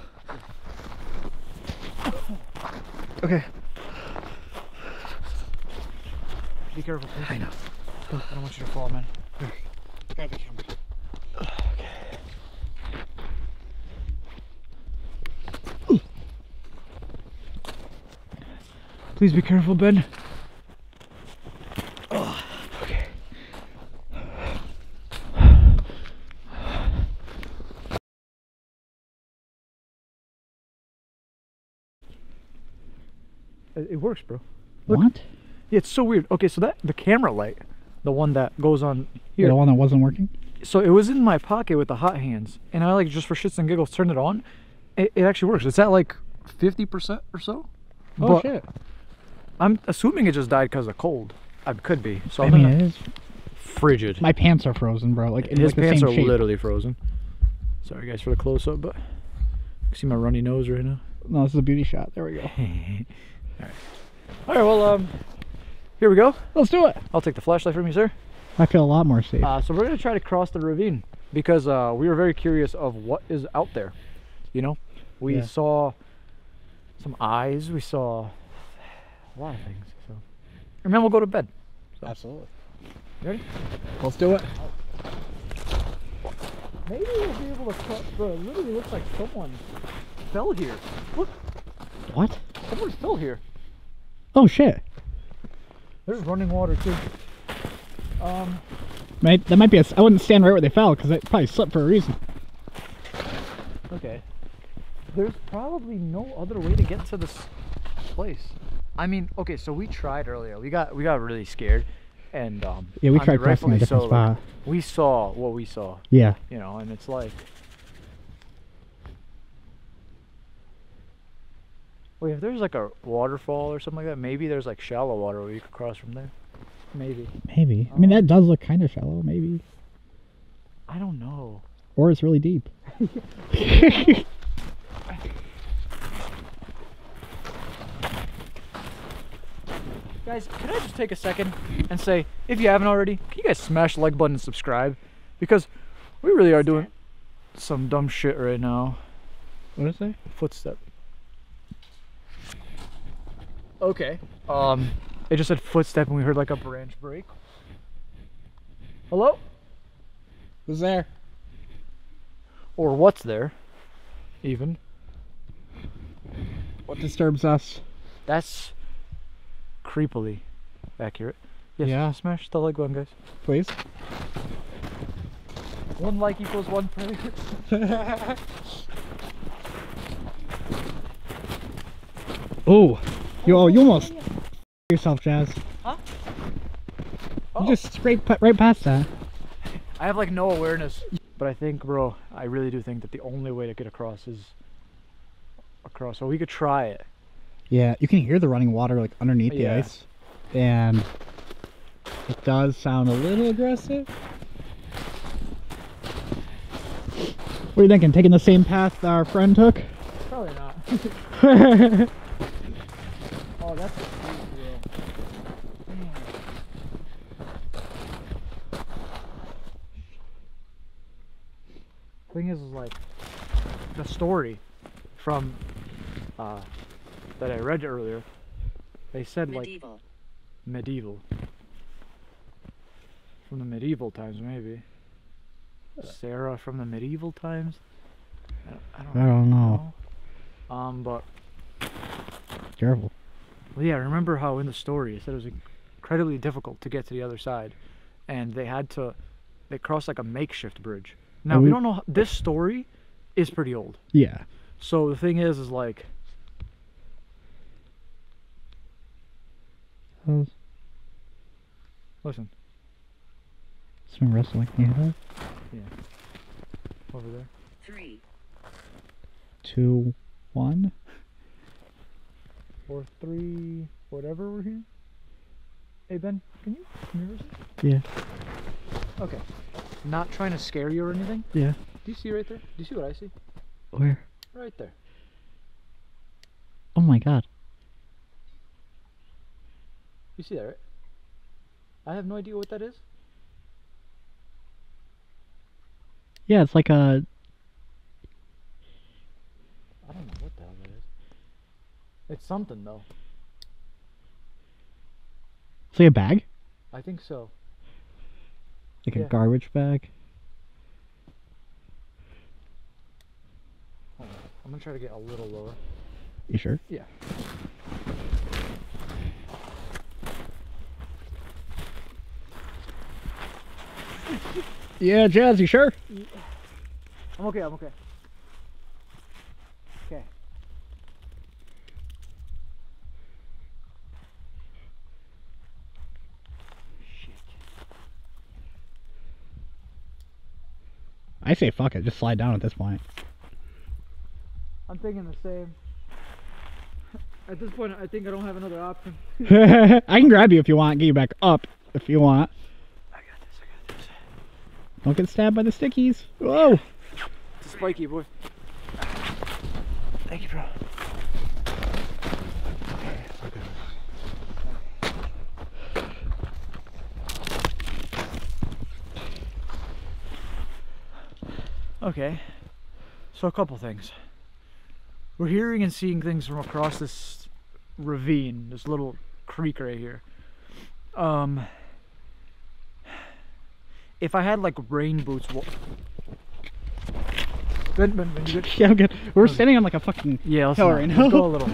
Okay. Be careful, please. I know. I don't want you to fall, man. Here. Grab the camera. Okay. Please be careful, Ben. Oh, okay. It works, bro. Look. What? Yeah, it's so weird. Okay, so that the camera light, the one that goes on here, the one that wasn't working. So it was in my pocket with the hot hands, and I like just for shits and giggles turned it on. It, it actually works. It's at like fifty percent or so. Oh but shit! I'm assuming it just died because of cold. I could be. So I I'm mean, it is frigid. My pants are frozen, bro. Like his like pants the same are shape. literally frozen. Sorry guys for the close up, but you see my runny nose right now. No, this is a beauty shot. There we go. All right. All right. Well, um. Here we go. Let's do it. I'll take the flashlight from you, sir. I feel a lot more safe. Uh, so we're going to try to cross the ravine because uh, we were very curious of what is out there. You know, we yeah. saw some eyes. We saw a lot of things. So. And then we'll go to bed. So. Absolutely. You ready? Let's do it. Maybe we'll be able to cut. Bro, it literally looks like someone fell here. Look. What? Someone fell here. Oh, shit. There's running water too. Um, might, that might be a. I wouldn't stand right where they fell because they probably slipped for a reason. Okay. There's probably no other way to get to this place. I mean, okay, so we tried earlier. We got we got really scared, and um, yeah, we tried crossing a different spot. We saw what we saw. Yeah. You know, and it's like. Wait, if there's like a waterfall or something like that, maybe there's like shallow water where you could cross from there. Maybe. Maybe. Um, I mean, that does look kind of shallow, maybe. I don't know. Or it's really deep. Guys, can I just take a second and say, if you haven't already, can you guys smash the like button and subscribe? Because we really are doing some dumb shit right now. What did I say? Footstep. Okay. Um, it just said footstep and we heard like a branch break. Hello? Who's there? Or what's there, even. What disturbs us? That's creepily accurate. Yes, yeah. Smash the like button, guys. Please. One like equals one prayer. Oh. Yo, you almost f yourself, Jazz. Huh? Oh. You just scraped right past that. I have like no awareness. But I think, bro, I really do think that the only way to get across is across. So we could try it. Yeah, you can hear the running water like underneath yeah. the ice. And it does sound a little aggressive. What are you thinking? Taking the same path our friend took? Probably not. Oh, that's a huge deal. Thing is, is like the story from uh, that I read earlier. They said medieval. like medieval, from the medieval times, maybe. Sarah from the medieval times. I don't, I don't, I don't know. know. Um, but careful. Well, yeah, I remember how in the story it said it was incredibly difficult to get to the other side, and they had to, they crossed like a makeshift bridge. Now, we, we don't know, how, this story is pretty old. Yeah. So the thing is, is like... How's... Listen. Some wrestling. Yeah. Yeah. Over there. Three. Two, one. Or three, whatever over here. Hey Ben, can you mirror this? Yeah. Okay. Not trying to scare you or anything? Yeah. Do you see right there? Do you see what I see? Where? Right there. Oh my god. You see that, right? I have no idea what that is. Yeah, it's like a... I don't know what the hell that is. It's something, though. It's like a bag? I think so. Like yeah. a garbage bag? Hold on. I'm gonna try to get a little lower. You sure? Yeah. Yeah, Jazz, you sure? I'm okay, I'm okay. Okay. Shit. I say fuck it, just slide down at this point. I'm thinking the same. At this point, I think I don't have another option. I can grab you if you want, get you back up if you want. Don't get stabbed by the stickies. Whoa! It's spiky, boy. Thank you, bro. Okay, so good. Okay, so a couple things. We're hearing and seeing things from across this ravine, this little creek right here. Um. If I had like rain boots, Ben, Ben, Ben, you good? Yeah, I'm good. We're okay. Standing on like a fucking yeah, let's hill right now. Let's go a little.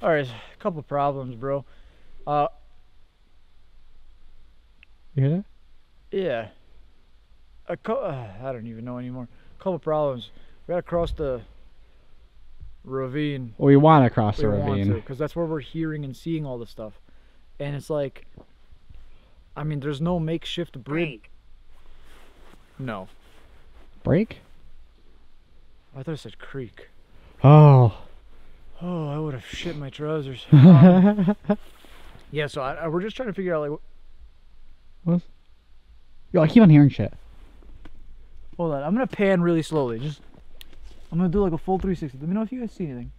All right, a couple problems, bro. Uh, you hear that? Yeah. A co uh, I don't even know anymore. A couple problems. We gotta cross the ravine. Well, we want to cross the ravine because that's where we're hearing and seeing all this stuff, and it's like, I mean, there's no makeshift bridge. No. Break? I thought it said creek. Oh. Oh, I would have shit my trousers. Um, yeah, so I, I, we're just trying to figure out, like... What? Yo, I keep on hearing shit. Hold on, I'm going to pan really slowly. Just, I'm going to do like a full three sixty. Let me know if you guys see anything.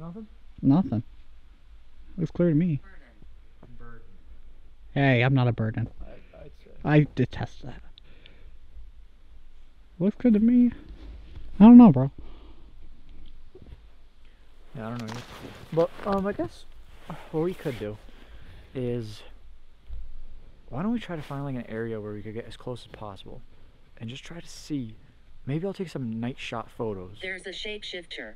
Nothing? Nothing. Looks clear to me. Burden. Burden. Hey, I'm not a burden. I, I detest that. Looks good to me. I don't know, bro. Yeah, I don't know. But, um, I guess what we could do is, why don't we try to find, like, an area where we could get as close as possible and just try to see. Maybe I'll take some night shot photos. There's a shapeshifter.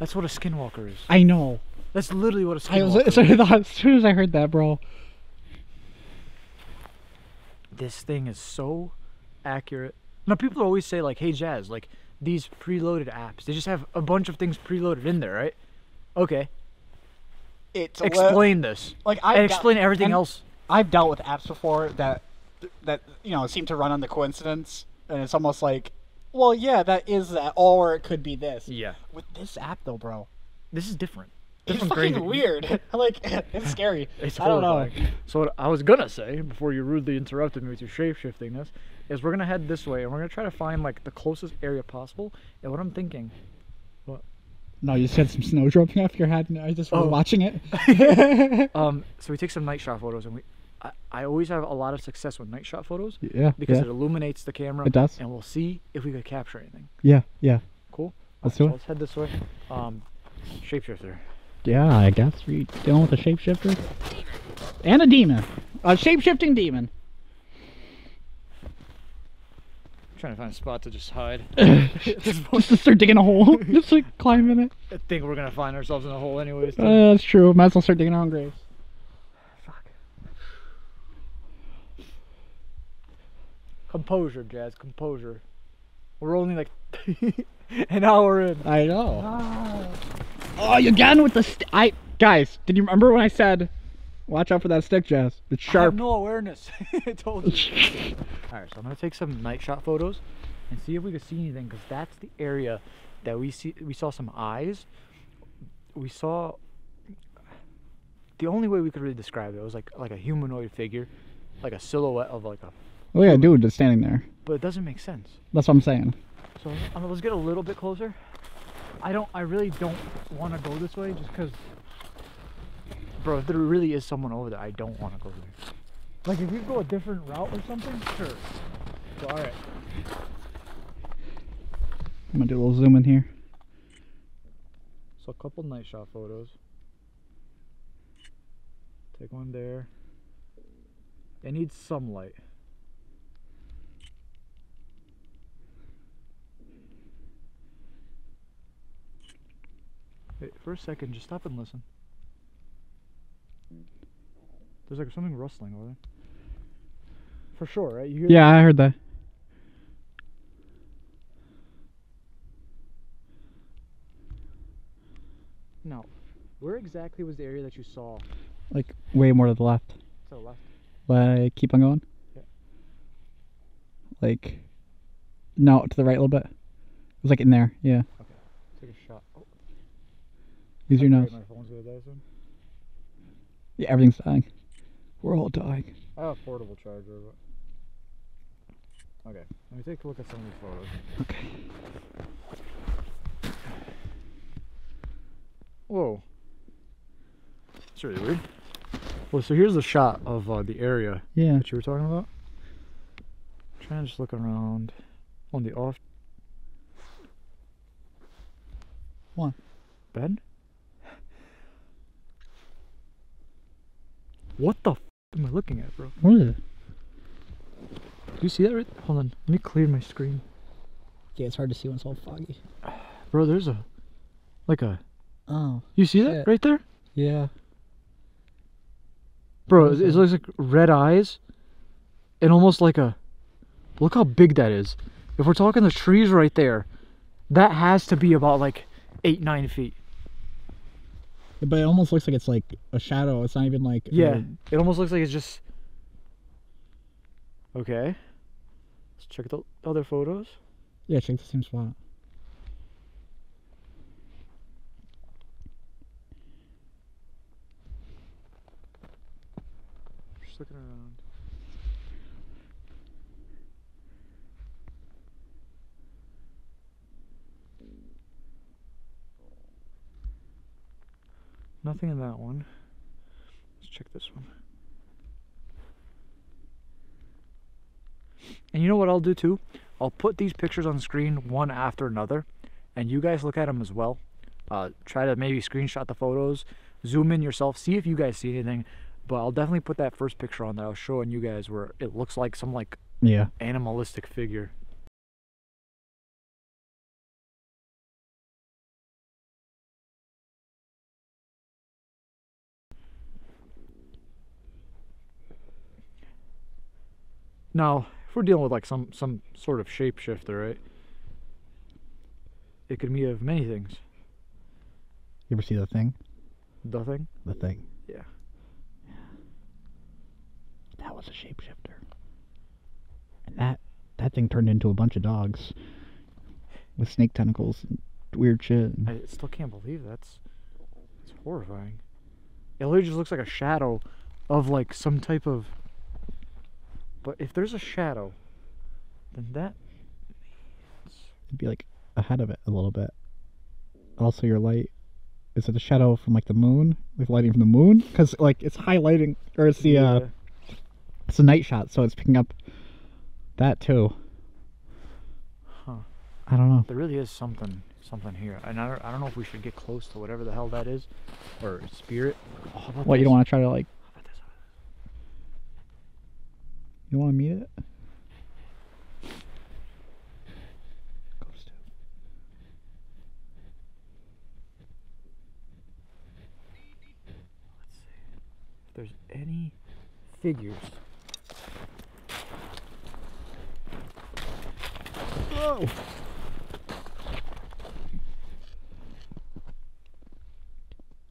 That's what a skinwalker is. I know. That's literally what a skinwalker is. As soon as I heard that, bro. This thing is so accurate. Now, people always say, like, hey, Jazz, like, these preloaded apps, they just have a bunch of things preloaded in there, right? Okay. It's explain this. Like, I And explain everything else. I've dealt with apps before that, that, you know, seem to run on the coincidence, and it's almost like, well, yeah, that is that, or it could be this. Yeah. With this app, though, bro, this is different. different it's fucking grading. Weird. Like, it's scary. It's I don't know. So what I was gonna say before you rudely interrupted me with your shape-shiftingness is we're gonna head this way and we're gonna try to find like the closest area possible. And what I'm thinking, what? No, you just had some snow dropping off your head, and I just oh. was watching it. um. So we take some night shot photos, and we. I, I always have a lot of success with night shot photos. Yeah. Because yeah. it illuminates the camera. It does. And we'll see if we could capture anything. Yeah, yeah. Cool. Let's do it. So let's head this way. Um, shapeshifter. Yeah, I guess we're dealing with a shapeshifter. And a demon. A shapeshifting demon. I'm trying to find a spot to just hide. Just to start digging a hole. Just like climb in it. I think we're going to find ourselves in a hole anyways. Uh, that's true. Might as well start digging our own graves. Composure, Jazz. Composure. We're only like an hour in. I know. Ah. Oh, you again with the st I guys. Did you remember when I said Watch out for that stick, Jazz. It's sharp. I have no awareness. I told you. All right, so I'm gonna take some night shot photos and see if we can see anything, because that's the area that we see. We saw some eyes. We saw. The only way we could really describe it was like like a humanoid figure, like a silhouette of like a. Oh yeah, dude, just standing there. But it doesn't make sense. That's what I'm saying. So um, let's get a little bit closer. I don't. I really don't want to go this way just because. Bro, if there really is someone over there, I don't want to go there. Like, if you go a different route or something, sure. So, alright. I'm gonna do a little zoom in here. So, a couple night shot photos. Take one there. It needs some light. Wait, for a second, just stop and listen. There's like something rustling over there. For sure, right? You hear yeah, that? I heard that. Now, where exactly was the area that you saw? Like, way more to the left. To the left? Like, keep on going? Yeah. Like, no, to the right a little bit. It was like in there, yeah. Okay, take a shot. Oh. Use your nose. My phone's the other day, so. Yeah, everything's dying. We're all dying. I have a portable charger, but... Okay, let me take a look at some of these photos. Okay. Whoa. That's really weird. Well, so here's a shot of uh, the area yeah. that you were talking about. I'm trying to just look around on the off... One. Ben? What the f*** am I looking at, bro? What is it? Do you see that right there? Hold on, let me clear my screen. Yeah, it's hard to see when it's all foggy. Bro, there's a... Like a... Oh. You see shit. That right there? Yeah. Bro, it, it looks like red eyes. And almost like a... Look how big that is. If we're talking the trees right there, that has to be about like eight, nine feet. But it almost looks like it's like a shadow. It's not even like... Yeah, a... it almost looks like it's just... Okay. Let's check the other photos. Yeah, check the same spot. Just looking around. Nothing in that one. Let's check this one. And you know what I'll do too? I'll put these pictures on the screen one after another, and you guys look at them as well. Uh, try to maybe screenshot the photos, zoom in yourself, see if you guys see anything. But I'll definitely put that first picture on that I was showing you guys where it looks like some like yeah. animalistic figure. Now, if we're dealing with like some, some sort of shapeshifter, right? It could be of many things. You ever see The Thing? The Thing? The Thing. Yeah. Yeah. That was a shapeshifter. And that, that thing turned into a bunch of dogs. With snake tentacles and weird shit. I still can't believe that's, that's horrifying. It literally just looks like a shadow of like some type of... But if there's a shadow, then that means... It'd be like ahead of it a little bit. Also your light, is it a shadow from like the moon? Like lighting from the moon? Because like it's highlighting, or it's the, yeah. uh, it's a night shot, so it's picking up that too. Huh. I don't know. There really is something, something here. And I don't, I don't know if we should get close to whatever the hell that is, or spirit. Oh, what, this? You don't want to try to like... You want to meet it? Ghost. Let's see if there's any figures. Whoa!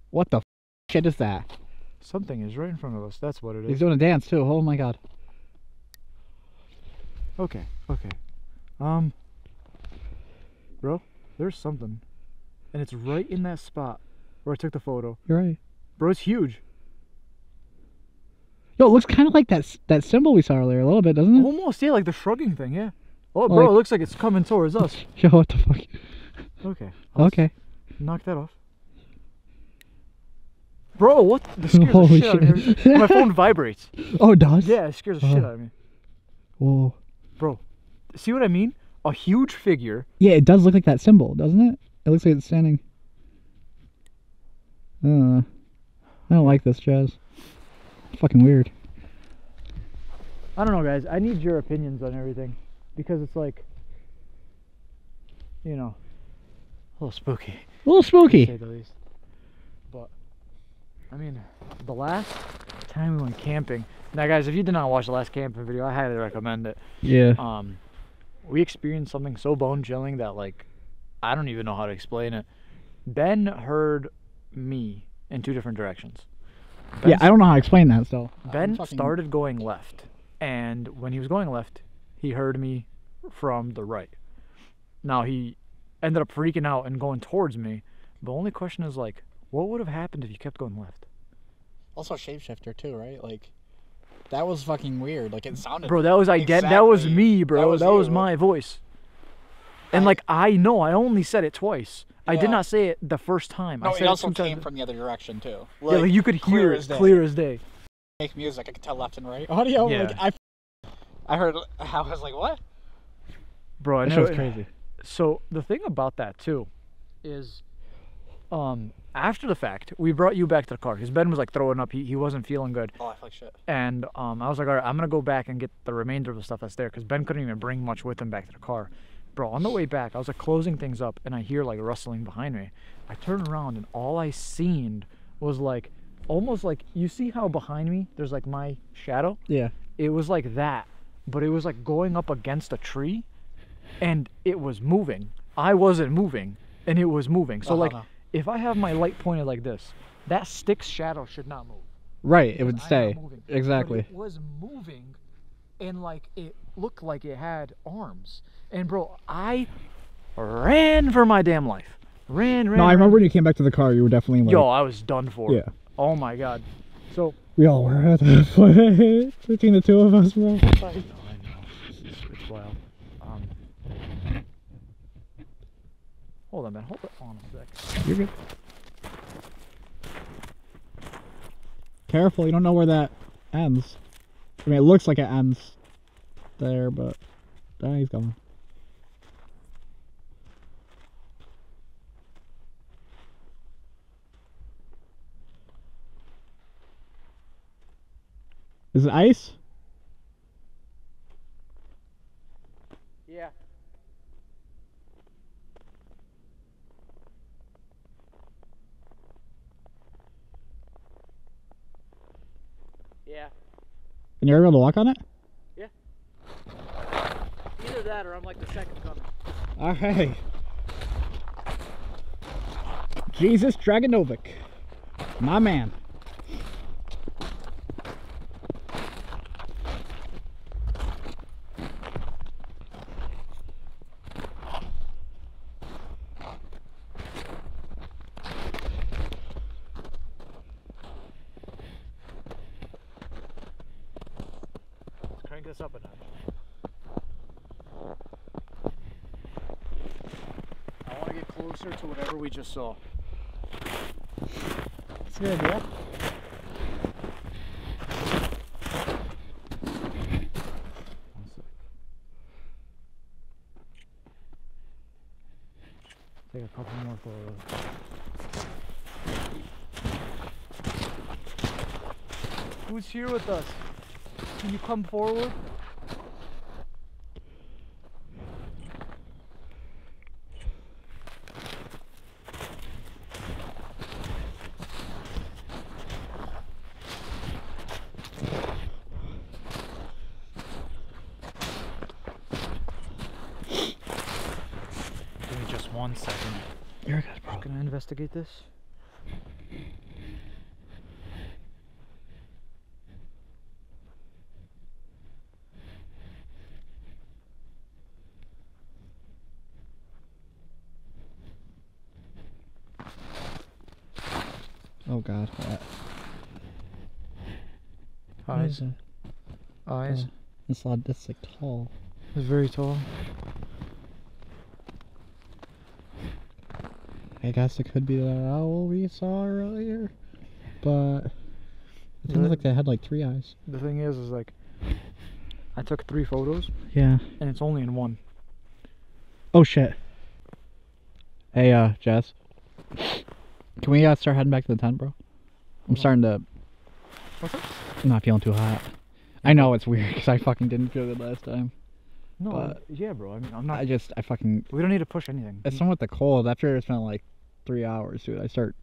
What the f*** shit is that? Something is right in front of us. That's what it is. He's doing a dance too. Oh my god. Okay. Okay. Um. Bro, there's something, and it's right in that spot where I took the photo. You're right. Bro, it's huge. Yo, it looks kind of like that that symbol we saw earlier a little bit, doesn't it? Almost, yeah, like the shrugging thing, yeah. Oh, well, bro, like, it looks like it's coming towards us. Yo, what the fuck? Okay. I'll okay. Knock that off. Bro, what? This scares the shit, shit out of me. My phone vibrates. Oh, it does? Yeah, it scares the uh, shit out of me. Whoa. Bro, see what I mean? A huge figure. Yeah, it does look like that symbol, doesn't it? It looks like it's standing. Uh, I don't like this, Jazz. It's fucking weird. I don't know, guys. I need your opinions on everything. Because it's like, you know, a little spooky. A little spooky. To say the least. But, I mean, the last time we went camping. Now, guys, if you did not watch the last camping video, I highly recommend it. Yeah. Um, we experienced something so bone-chilling that, like, I don't even know how to explain it. Ben heard me in two different directions. Ben yeah, I don't know how to explain that, so. Ben fucking... started going left. And when he was going left, he heard me from the right. Now, he ended up freaking out and going towards me. The only question is, like, what would have happened if you kept going left? Also, shapeshifter, too, right? Like, that was fucking weird. Like, it sounded... Bro, that was exactly. That was me, bro. That was, that was my voice. And, I, like, I know I only said it twice. Yeah. I did not say it the first time. No, I said it also it came from the other direction, too. Like, yeah, like, you could hear it clear as day. Make music. I could tell left and right audio. Yeah. Like, I... I heard, I was like, what? Bro, I know. That show's crazy. So the thing about that, too, is um, after the fact, we brought you back to the car. Because Ben was, like, throwing up. He, he wasn't feeling good. Oh, I feel like shit. And um, I was like, all right, I'm going to go back and get the remainder of the stuff that's there. Because Ben couldn't even bring much with him back to the car. Bro, on the way back, I was, like, closing things up. And I hear, like, rustling behind me. I turn around, and all I seen was, like, almost like, you see how behind me there's, like, my shadow? Yeah. It was like that. But it was like going up against a tree, and it was moving. I wasn't moving, and it was moving. So, oh, like, no, no. If I have my light pointed like this, that stick's shadow should not move. Right, it would stay. Exactly. But it was moving, and, like, it looked like it had arms. And, bro, I ran for my damn life. Ran, ran, No, I remember ran. When you came back to the car, you were definitely like... Yo, I was done for. Yeah. Oh, my God. So... We all were at that place between the two of us, bro. I know, I know. It's wild. Um, hold on, man. Hold on a sec. You're good. Careful, you don't know where that ends. I mean, it looks like it ends there, but oh, he's gone. Is it ice? Yeah. Yeah. And you're able to walk on it? Yeah. Either that or I'm like the second coming. Alright. Jesus Draganovic. My man. This up a notch. I want to get closer to whatever we just saw. That's a good idea. Take a couple more photos. Who's here with us? Can you come forward? Give me just one second. You're good, bro. Can I investigate this? Oh God. What? Eyes. Eyes. Oh, it's odd. That's like tall. It's very tall. I guess it could be that owl we saw earlier, but it looked like they had like three eyes. The thing is, is like, I took three photos. Yeah. And it's only in one. Oh shit. Hey, uh, Jess. Can we uh, start heading back to the tent, bro? I'm okay. starting to... What's up? I'm not feeling too hot. I know it's weird because I fucking didn't feel good last time. No, but yeah, bro. I mean, I'm not... I just, I fucking... We don't need to push anything. It's somewhat the cold. After it's been like three hours, dude, I start...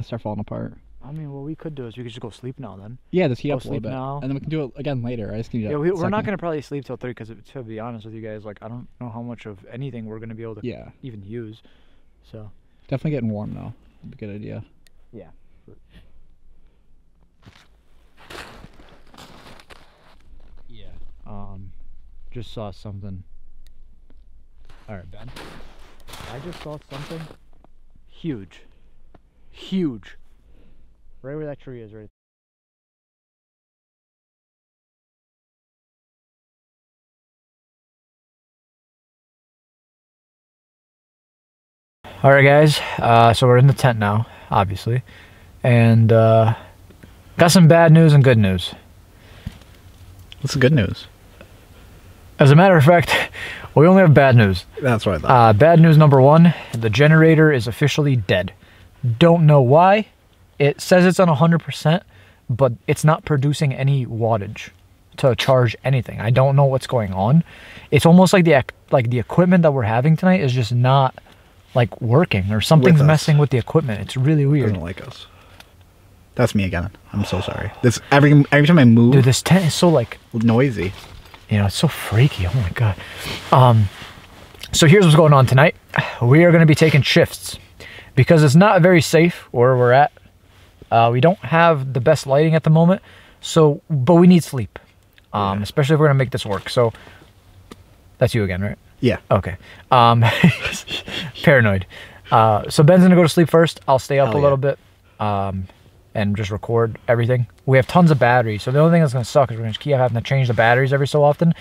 I start falling apart. I mean, what we could do is we could just go sleep now then. Yeah, just heat go up a little bit. Now. And then we can do it again later. I just need to... Yeah, we, we're not going to probably sleep till three because to be honest with you guys, like, I don't know how much of anything we're going to be able to yeah. even use. So... Definitely getting warm though. That'd be a good idea. Yeah. Yeah. Um, just saw something. All right, Ben. I just saw something huge, huge. Right where that tree is, right. All right, guys, uh, so we're in the tent now, obviously, and uh, got some bad news and good news. What's the good news? As a matter of fact, we only have bad news. That's what I thought. Uh, bad news number one, the generator is officially dead. Don't know why. It says it's on one hundred percent, but it's not producing any wattage to charge anything. I don't know what's going on. It's almost like the, like the equipment that we're having tonight is just not... like working or something's with messing with the equipment. It's really weird. It doesn't like us. That's me again. I'm so sorry. This every every time I move. Dude, this tent is so like noisy. You know, it's so freaky. Oh my God. Um so here's what's going on tonight. We are gonna be taking shifts because it's not very safe where we're at. Uh we don't have the best lighting at the moment. So but we need sleep. Um yeah. Especially if we're gonna make this work. So that's you again, right? Yeah. Okay. Um, paranoid. Uh, so Ben's gonna go to sleep first. I'll stay up Hell a little yeah. bit um, and just record everything. We have tons of batteries, so the only thing that's gonna suck is we're gonna keep having to change the batteries every so often.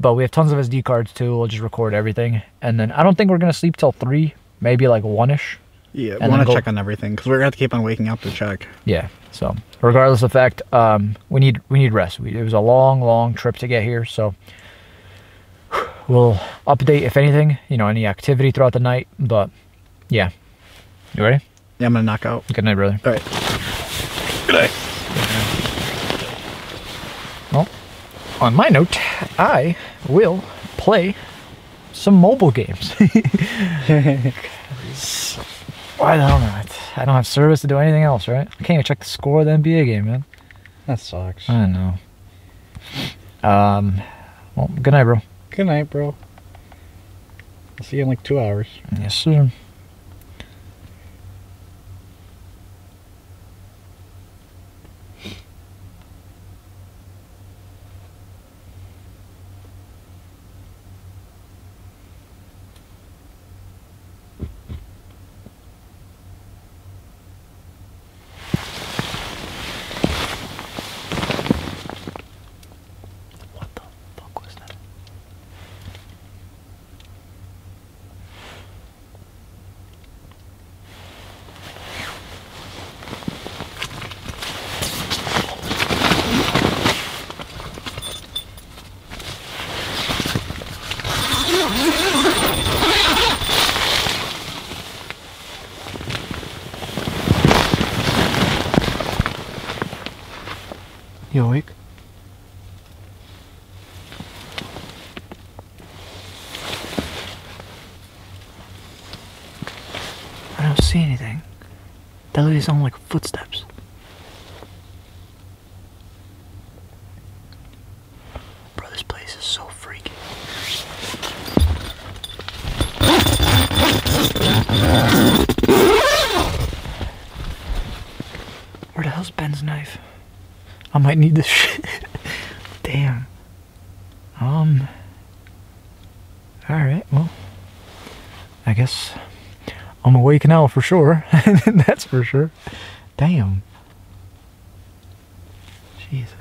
But we have tons of S D cards too. We'll just record everything, and then I don't think we're gonna sleep till three, maybe like one ish. Yeah, we want to check on everything because we're gonna have to keep on waking up to check. Yeah. So regardless of the fact, um, we need we need rest. We, it was a long, long trip to get here, so. We'll update, if anything, you know, any activity throughout the night, but yeah. You ready? Yeah, I'm gonna knock out. Good night, brother. All right. Good night. Well, on my note, I will play some mobile games. Why the hell not? I don't have service to do anything else, right? I can't even check the score of the N B A game, man. That sucks. I know. Um, well, good night, bro. Good night, bro. I'll see you in like two hours. Yes, sir. You awake? I don't see anything. That looks on like footsteps. Bro, this place is so freaky. Where the hell's Ben's knife? I might need this shit. Damn. Um. Alright, well. I guess I'm awake now for sure. That's for sure. Damn. Jesus.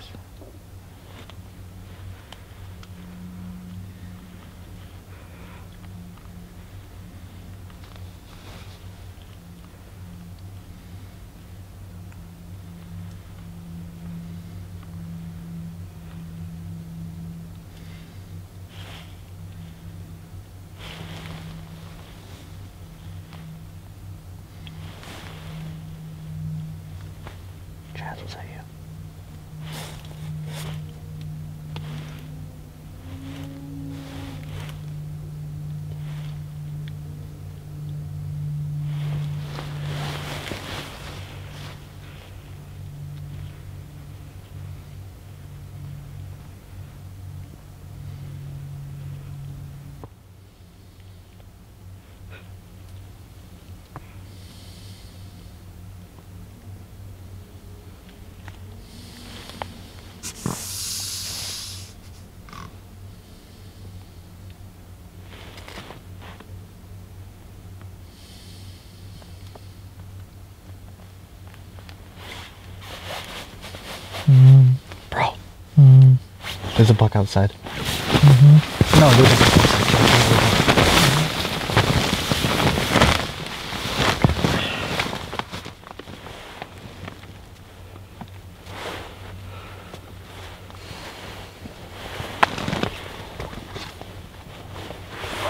There's a buck outside. Mm-hmm. No, there's a buck outside.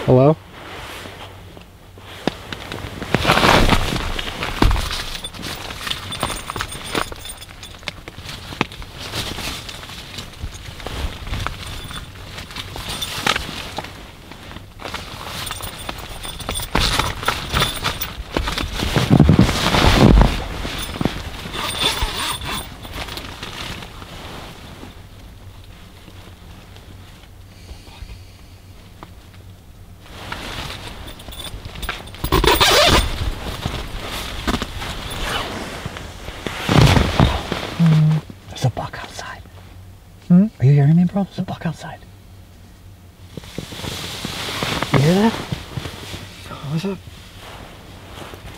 Hello? Bro, there's a buck outside. You hear that? What's up?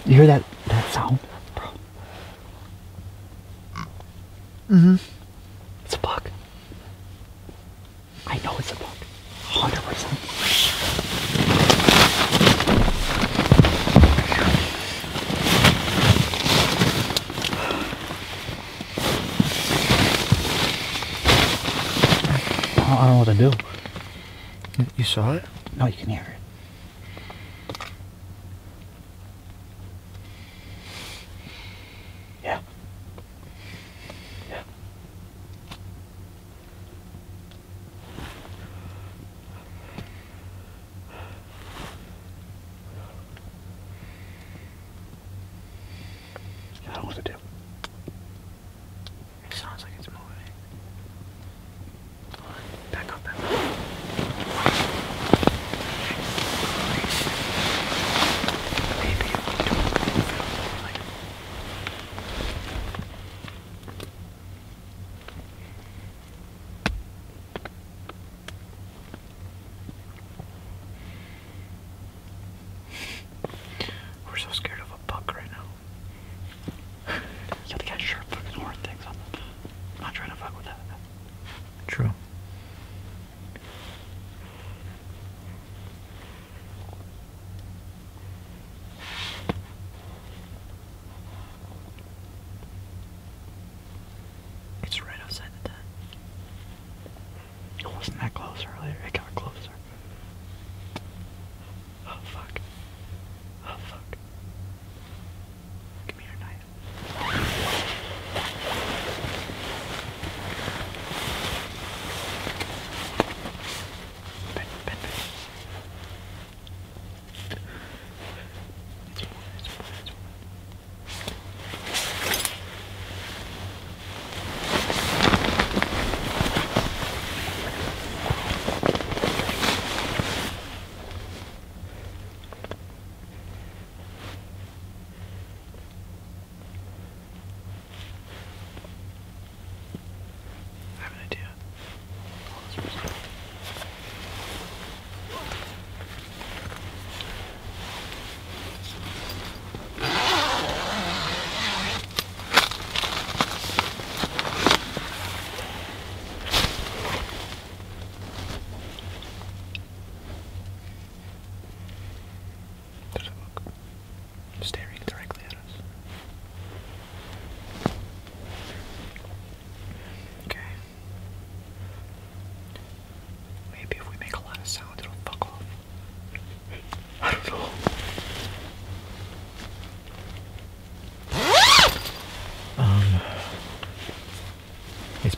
You hear that that sound, bro? Mm-hmm. It's a buck. I know it's a buck. Hundred percent. I don't know what to do. You saw it? No, you can hear it.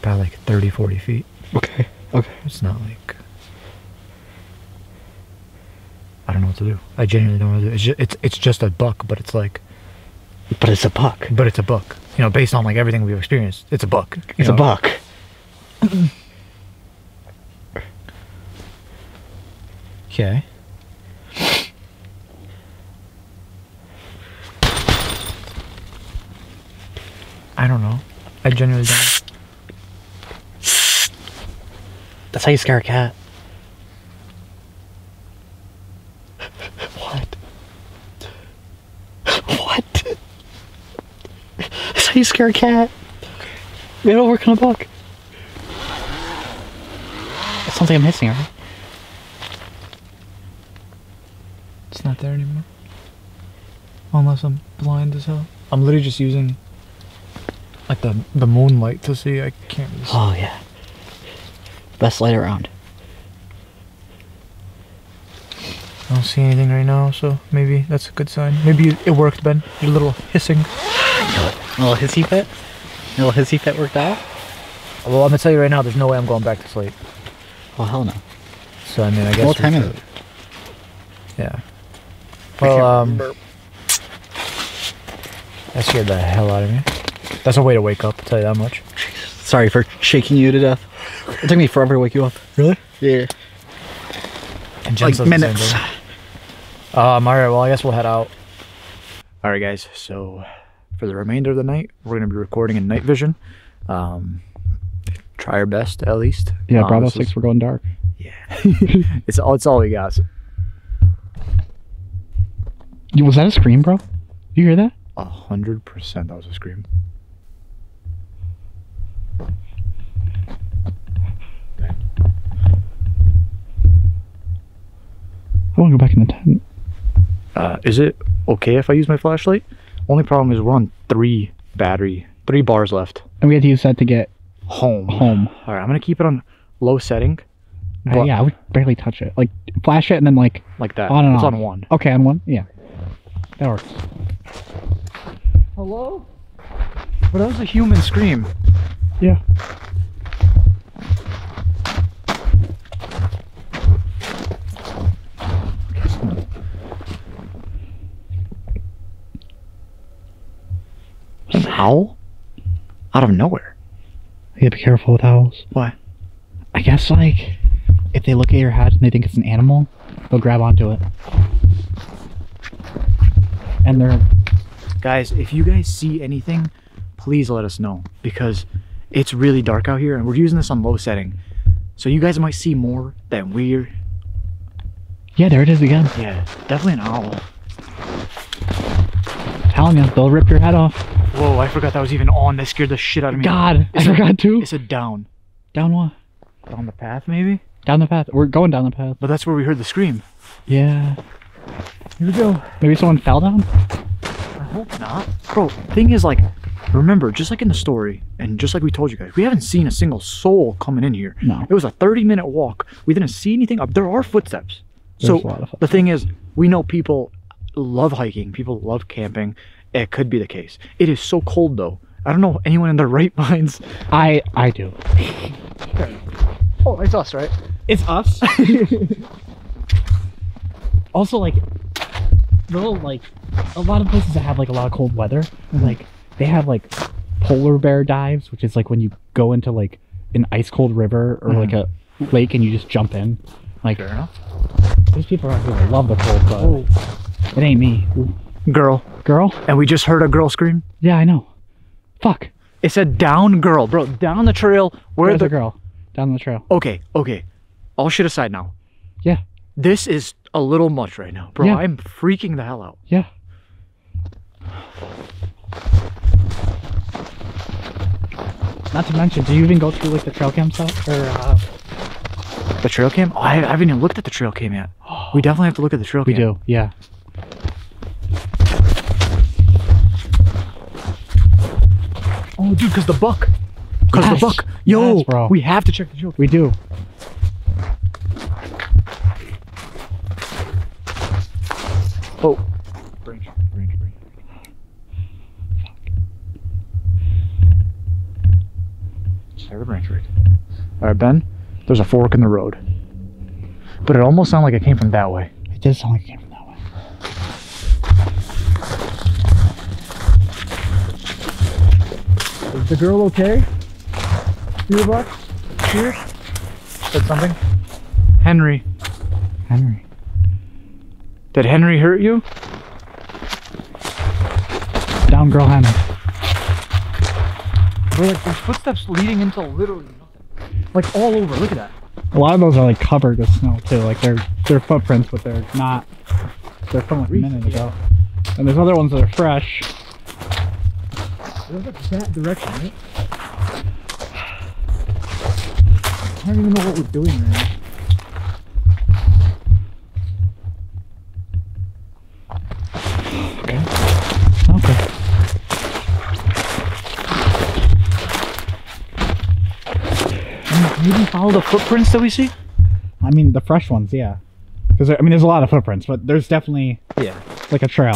probably like thirty, forty feet. Okay, okay. It's not like... I don't know what to do. I genuinely don't know what to do. It's just, it's, it's just a buck, but it's like... But it's a buck. But it's a buck. You know, based on like everything we've experienced, it's a buck. It's know? a buck. Okay. I don't know. I genuinely don't. That's how you scare a cat. What? What? That's how you scare a cat. Maybe it'll work on a buck. That's something I'm missing, right? It's not there anymore. Unless I'm blind as hell. I'm literally just using... like the, the moonlight to see. I can't really see. Oh yeah. Best light around. I don't see anything right now, so maybe that's a good sign. Maybe it worked, Ben. Your little hissing. A little hissy fit? A little hissy fit worked out? Well, I'm gonna tell you right now, there's no way I'm going back to sleep. Oh hell no. So I mean, I guess... What time is it? Yeah. Well, um... that scared the hell out of me. That's a way to wake up, I'll tell you that much. Sorry for shaking you to death. It took me forever to wake you up. Really? Yeah. And Jen like minutes. Um, alright, well I guess we'll head out. Alright guys, so for the remainder of the night, we're going to be recording in night vision. Um, try our best, at least. Yeah, um, Bravo six, is, we're going dark. Yeah. it's, all, it's all we got. So. Was that a scream, bro? Did you hear that? A hundred percent that was a scream. I want to go back in the tent. Uh, is it okay if I use my flashlight? Only problem is we're on three battery, three bars left. And we had to use that to get home. Home. All right, I'm going to keep it on low setting. Uh, yeah, I would barely touch it. Like, flash it and then like... Like that. On and it's on. on one. Okay, on one? Yeah. That works. Hello? Well, that was a human scream. Yeah. An owl? Out of nowhere. Yeah, be careful with owls. Why? I guess, like, if they look at your head and they think it's an animal, they'll grab onto it. And they're... Guys, if you guys see anything, please let us know. Because it's really dark out here, and we're using this on low setting. So you guys might see more than we're... Yeah, there it is again. Yeah, definitely an owl. I'm telling you, they'll rip your head off. Whoa, I forgot that was even on. That scared the shit out of me. God, I forgot too. It's a down. Down what? Down the path, maybe? Down the path. We're going down the path. But that's where we heard the scream. Yeah. Here we go. Maybe someone fell down? I hope not. Bro, thing is, like, remember, just like in the story, and just like we told you guys, we haven't seen a single soul coming in here. No. It was a thirty minute walk. We didn't see anything. There are footsteps. There's so, a lot of footsteps. The thing is, we know people love hiking. People love camping. It could be the case. It is so cold, though. I don't know anyone in their right minds. I I do. Oh, it's us, right? It's us. Also, like, little like a lot of places that have like a lot of cold weather, mm-hmm. like they have like polar bear dives, which is like when you go into like an ice cold river or mm-hmm. like a lake and you just jump in. Like, fair enough. These people out here love the cold, but oh. It ain't me. Ooh. Girl. Girl? And we just heard a girl scream? Yeah, I know. Fuck. It said down girl. Bro, down the trail. Where Where's the... the girl? Down the trail. Okay, okay. All shit aside now. Yeah. This is a little much right now. Bro, yeah. I'm freaking the hell out. Yeah. Not to mention, do you even go through like the trail cam stuff? Or, uh... The trail cam? Oh, I haven't even looked at the trail cam yet. We definitely have to look at the trail cam. We do, yeah. Oh, dude, because the buck. Because yes. the buck. Yo, yes, bro. We have to check the joke. We do. Oh. Branch, branch, branch. Fuck. a riverbank rig. All right, Ben, there's a fork in the road. But it almost sounded like it came from that way. It did sound like it came from that way. Is the girl okay? Fear box? Fear? Said something? Henry. Henry. Did Henry hurt you? Down girl Henry. We're like, there's footsteps leading into literally nothing. Like all over, look at that. A lot of those are like covered with snow too, like they're, they're footprints, but they're not, they're from like a minute ago. And there's other ones that are fresh. It was like that direction, right? I don't even know what we're doing right now. All the footprints that we see? I mean, the fresh ones, yeah. Because, I mean, there's a lot of footprints, but there's definitely, yeah, like a trail.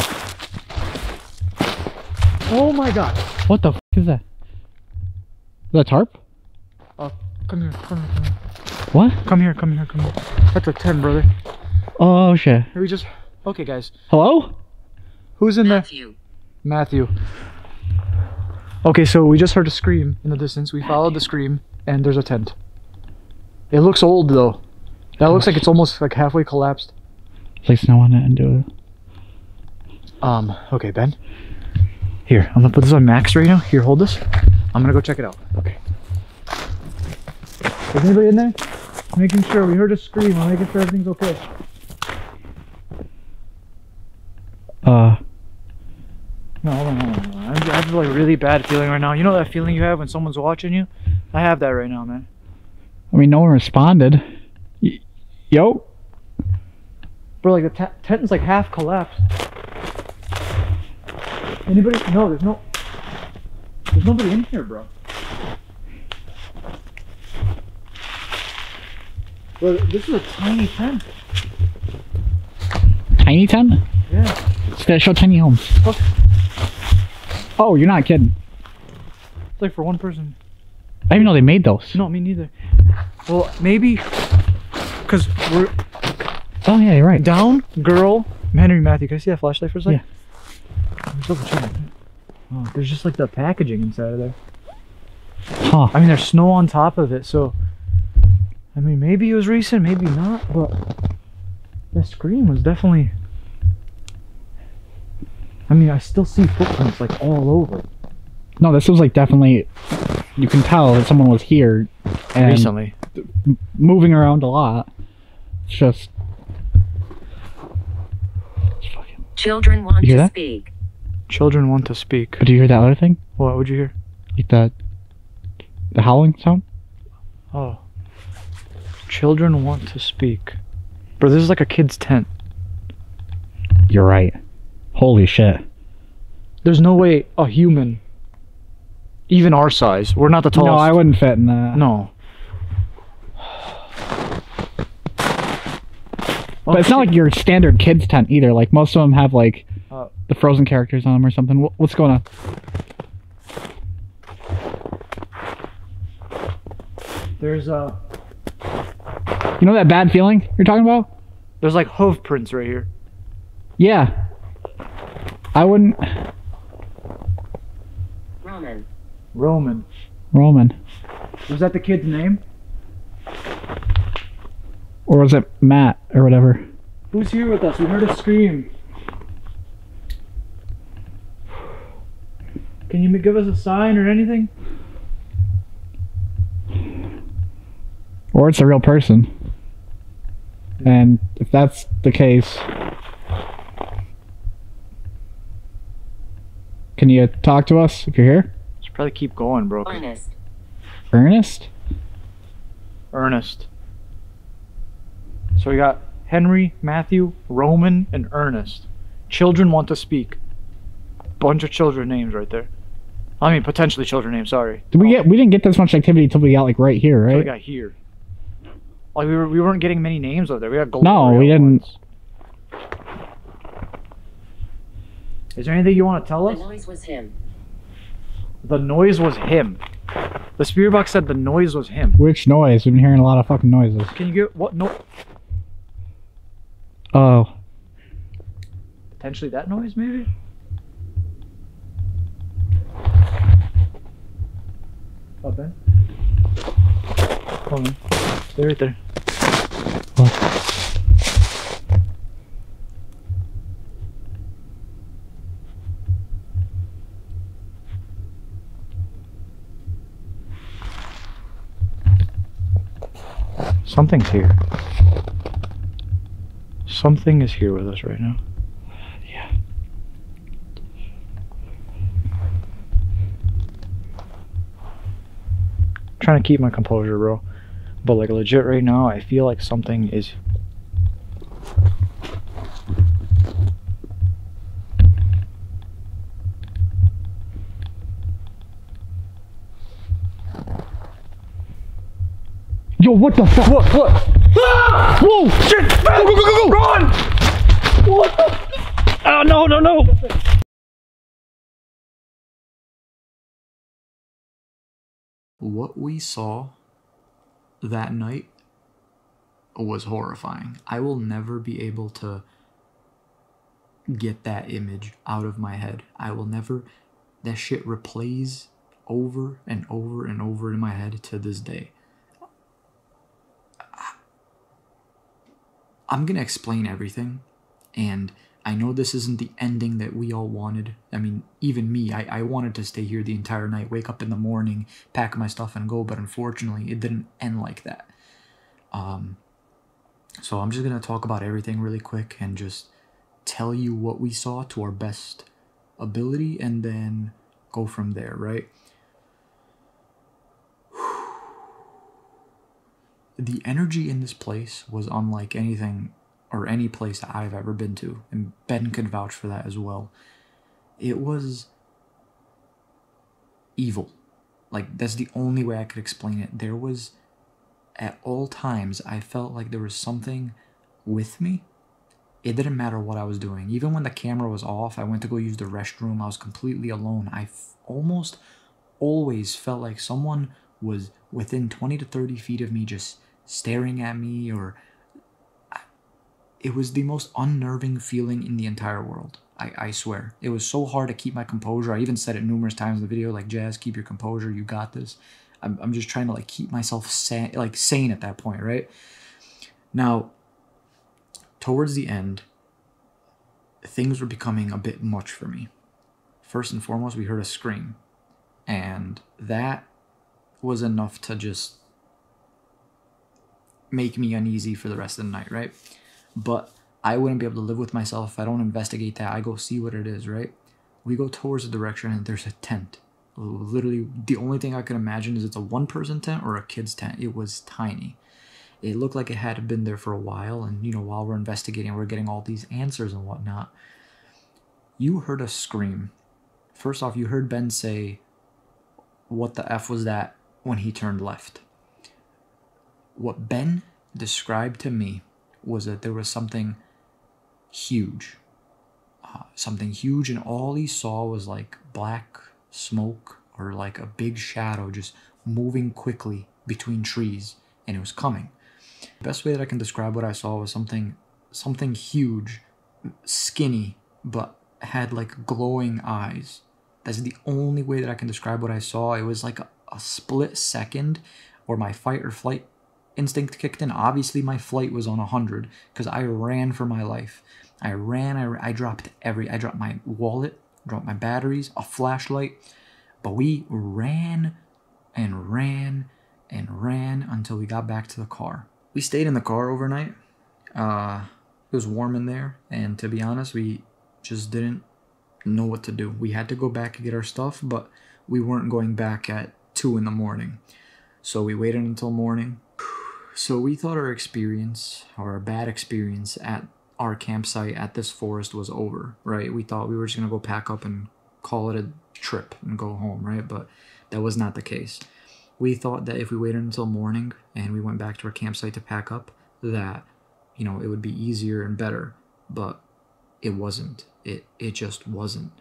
Oh my god. What the f is that? Is that a tarp? Uh, come here, come here, come here. What? Come here, come here, come here. That's a ten, brother. Oh, shit. Are we just... Okay, guys. Hello? Who's in there? Matthew. Matthew. Okay, so we just heard a scream in the distance. We followed the scream, and there's a tent. It looks old though. That looks like it's almost like halfway collapsed. Place snow on it and do it. Um, okay, Ben. Here, I'm gonna put this on max right now. Here, hold this. I'm gonna go check it out. Okay. Is anybody in there? Making sure. We heard a scream. I'm making sure everything's okay. Uh. No, hold on, hold on, hold on. I have like a really bad feeling right now. You know that feeling you have when someone's watching you? I have that right now, man. I mean, no one responded. Y Yo. Bro, like the tent is like half collapsed. Anybody? No, there's no... There's nobody in here, bro. Bro, this is a tiny tent. Tiny tent? Yeah. It's gonna show tiny homes. Look. Oh, you're not kidding. It's like for one person. I didn't even know they made those. No, me neither. Well, maybe, because we're... Oh, yeah, you're right. Down, girl, Henry, Matthew. Can I see that flashlight for a second? Yeah. I'm double checking. Oh, there's just like the packaging inside of there. Huh. I mean, there's snow on top of it, so... I mean, maybe it was recent, maybe not, but... That scream was definitely... I mean, I still see footprints like all over. No, this was like definitely... You can tell that someone was here and recently moving around a lot. It's just children want to that? speak. Children want to speak. But do you hear that other thing? What would you hear? Like the the howling sound? Oh. Children want to speak. Bro, this is like a kid's tent. You're right. Holy shit. There's no way a human, even our size, we're not the tallest. No, I wouldn't fit in that. No. But okay. It's not like your standard kid's tent either. Like, most of them have, like, uh, the Frozen characters on them or something. What's going on? There's a... You know that bad feeling you're talking about? There's, like, hoof prints right here. Yeah. I wouldn't... Roman. Roman. Roman. Was that the kid's name? Or was it Matt or whatever? Who's here with us? We heard a scream. Can you give us a sign or anything? Or it's a real person. And if that's the case... Can you talk to us if you're here? Should probably keep going, bro. Ernest. Ernest? Ernest. So we got Henry, Matthew, Roman, and Ernest. Children want to speak. Bunch of children names right there. I mean, potentially children names. Sorry. Did we oh. get? We didn't get this much activity until we got like right here, right? Until we got here. Like we were, we weren't getting many names over there. We got gold. No, we didn't. Ones. Is there anything you want to tell us? The noise was him. The noise was him. The spirit box said the noise was him. Which noise? We've been hearing a lot of fucking noises. Can you get what? No. Oh. Potentially that noise, maybe? Oh, Ben? Hold on. Stay right there. What? Something's here. Something is here with us right now. Yeah. I'm trying to keep my composure, bro. But like legit right now, I feel like something is... Yo, what the fuck? What? What? Ah! Whoa! Shit! Go, go, go, go, go! Run! What the? Oh, no, no, no! What we saw that night was horrifying. I will never be able to get that image out of my head. I will never... That shit replays over and over and over in my head to this day. I'm going to explain everything, and I know this isn't the ending that we all wanted. I mean, even me, I, I wanted to stay here the entire night, wake up in the morning, pack my stuff and go, but unfortunately, it didn't end like that. Um, so I'm just going to talk about everything really quick and just tell you what we saw to our best ability and then go from there, right? The energy in this place was unlike anything or any place that I've ever been to, and Ben could vouch for that as well. It was evil. Like, that's the only way I could explain it. There was, at all times, I felt like there was something with me. It didn't matter what I was doing. Even when the camera was off, I went to go use the restroom. I was completely alone. I f- almost always felt like someone was within twenty to thirty feet of me, just staring at me, or I, it was the most unnerving feeling in the entire world. I, I swear. It was so hard to keep my composure. I even said it numerous times in the video, like, Jazz, keep your composure. You got this. I'm, I'm just trying to, like, keep myself sane, like, sane at that point, right? Now, towards the end, things were becoming a bit much for me. First and foremost, we heard a scream. And that was enough to just make me uneasy for the rest of the night, right? But I wouldn't be able to live with myself if I don't investigate that. I go see what it is, right? We go towards the direction and there's a tent. Literally, the only thing I could imagine is it's a one-person tent or a kid's tent. It was tiny. It looked like it had been there for a while, and, you know, while we're investigating, we're getting all these answers and whatnot. You heard a scream. First off, you heard Ben say, "What the F was that?" when he turned left. What Ben described to me was that there was something huge. Uh, something huge, and all he saw was like black smoke or like a big shadow just moving quickly between trees, and it was coming. The best way that I can describe what I saw was something, something huge, skinny, but had like glowing eyes. That's the only way that I can describe what I saw. It was like a a split second or my fight or flight instinct kicked in. Obviously my flight was on one hundred because I ran for my life. I ran, I, I dropped every, I dropped my wallet, dropped my batteries, a flashlight, but we ran and ran and ran until we got back to the car. We stayed in the car overnight. Uh, it was warm in there, and to be honest, we just didn't know what to do. We had to go back and get our stuff, but we weren't going back at two in the morning. So we waited until morning. So we thought our experience, or our bad experience at our campsite at this forest was over, right? We thought we were just gonna go pack up and call it a trip and go home, right? But that was not the case. We thought that if we waited until morning and we went back to our campsite to pack up, that, you know, it would be easier and better, but it wasn't. It, it just wasn't.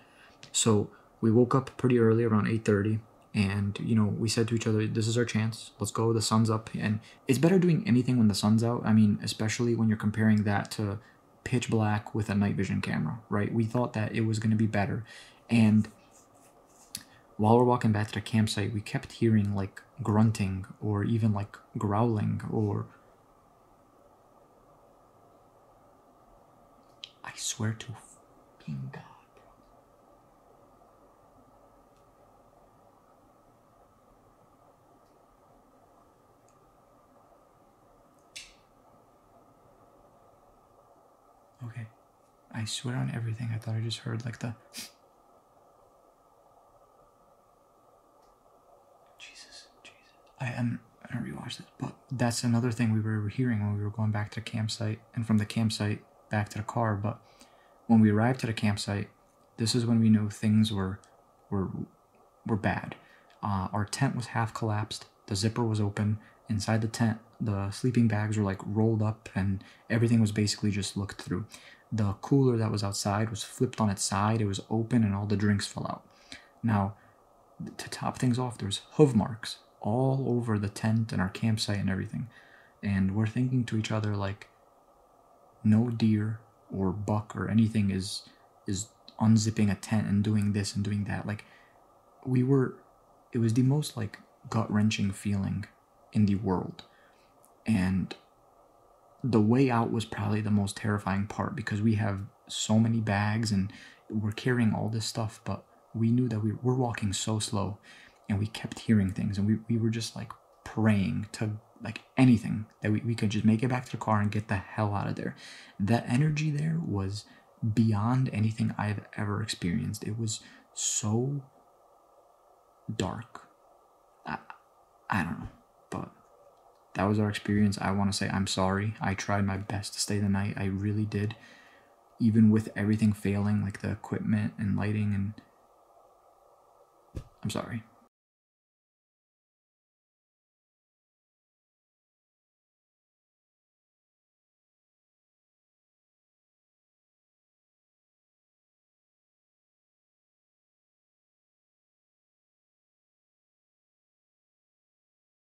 So we woke up pretty early, around eight thirty. And, you know, we said to each other, this is our chance. Let's go. The sun's up. And it's better doing anything when the sun's out. I mean, especially when you're comparing that to pitch black with a night vision camera, right? We thought that it was going to be better. And while we're walking back to the campsite, we kept hearing like grunting or even like growling or... I swear to fucking God. Okay, I swear on everything, I thought I just heard like the... Jesus, Jesus. I am going to rewatch this, but that's another thing we were hearing when we were going back to the campsite and from the campsite back to the car. But when we arrived to the campsite, this is when we knew things were, were, were bad. Uh, our tent was half collapsed, the zipper was open. Inside the tent, the sleeping bags were like rolled up and everything was basically just looked through. The cooler that was outside was flipped on its side. It was open and all the drinks fell out. Now, to top things off, there's hoof marks all over the tent and our campsite and everything. And we're thinking to each other like, no deer or buck or anything is, is unzipping a tent and doing this and doing that. Like, we were, it was the most like gut-wrenching feeling in the world. And the way out was probably the most terrifying part because we have so many bags and we're carrying all this stuff, but we knew that we were walking so slow and we kept hearing things and we, we were just like praying to like anything that we, we could just make it back to the car and get the hell out of there. That energy there was beyond anything I've ever experienced. It was so dark. I, I don't know. But that was our experience. I want to say I'm sorry. I tried my best to stay the night. I really did. Even with everything failing, like the equipment and lighting, and I'm sorry.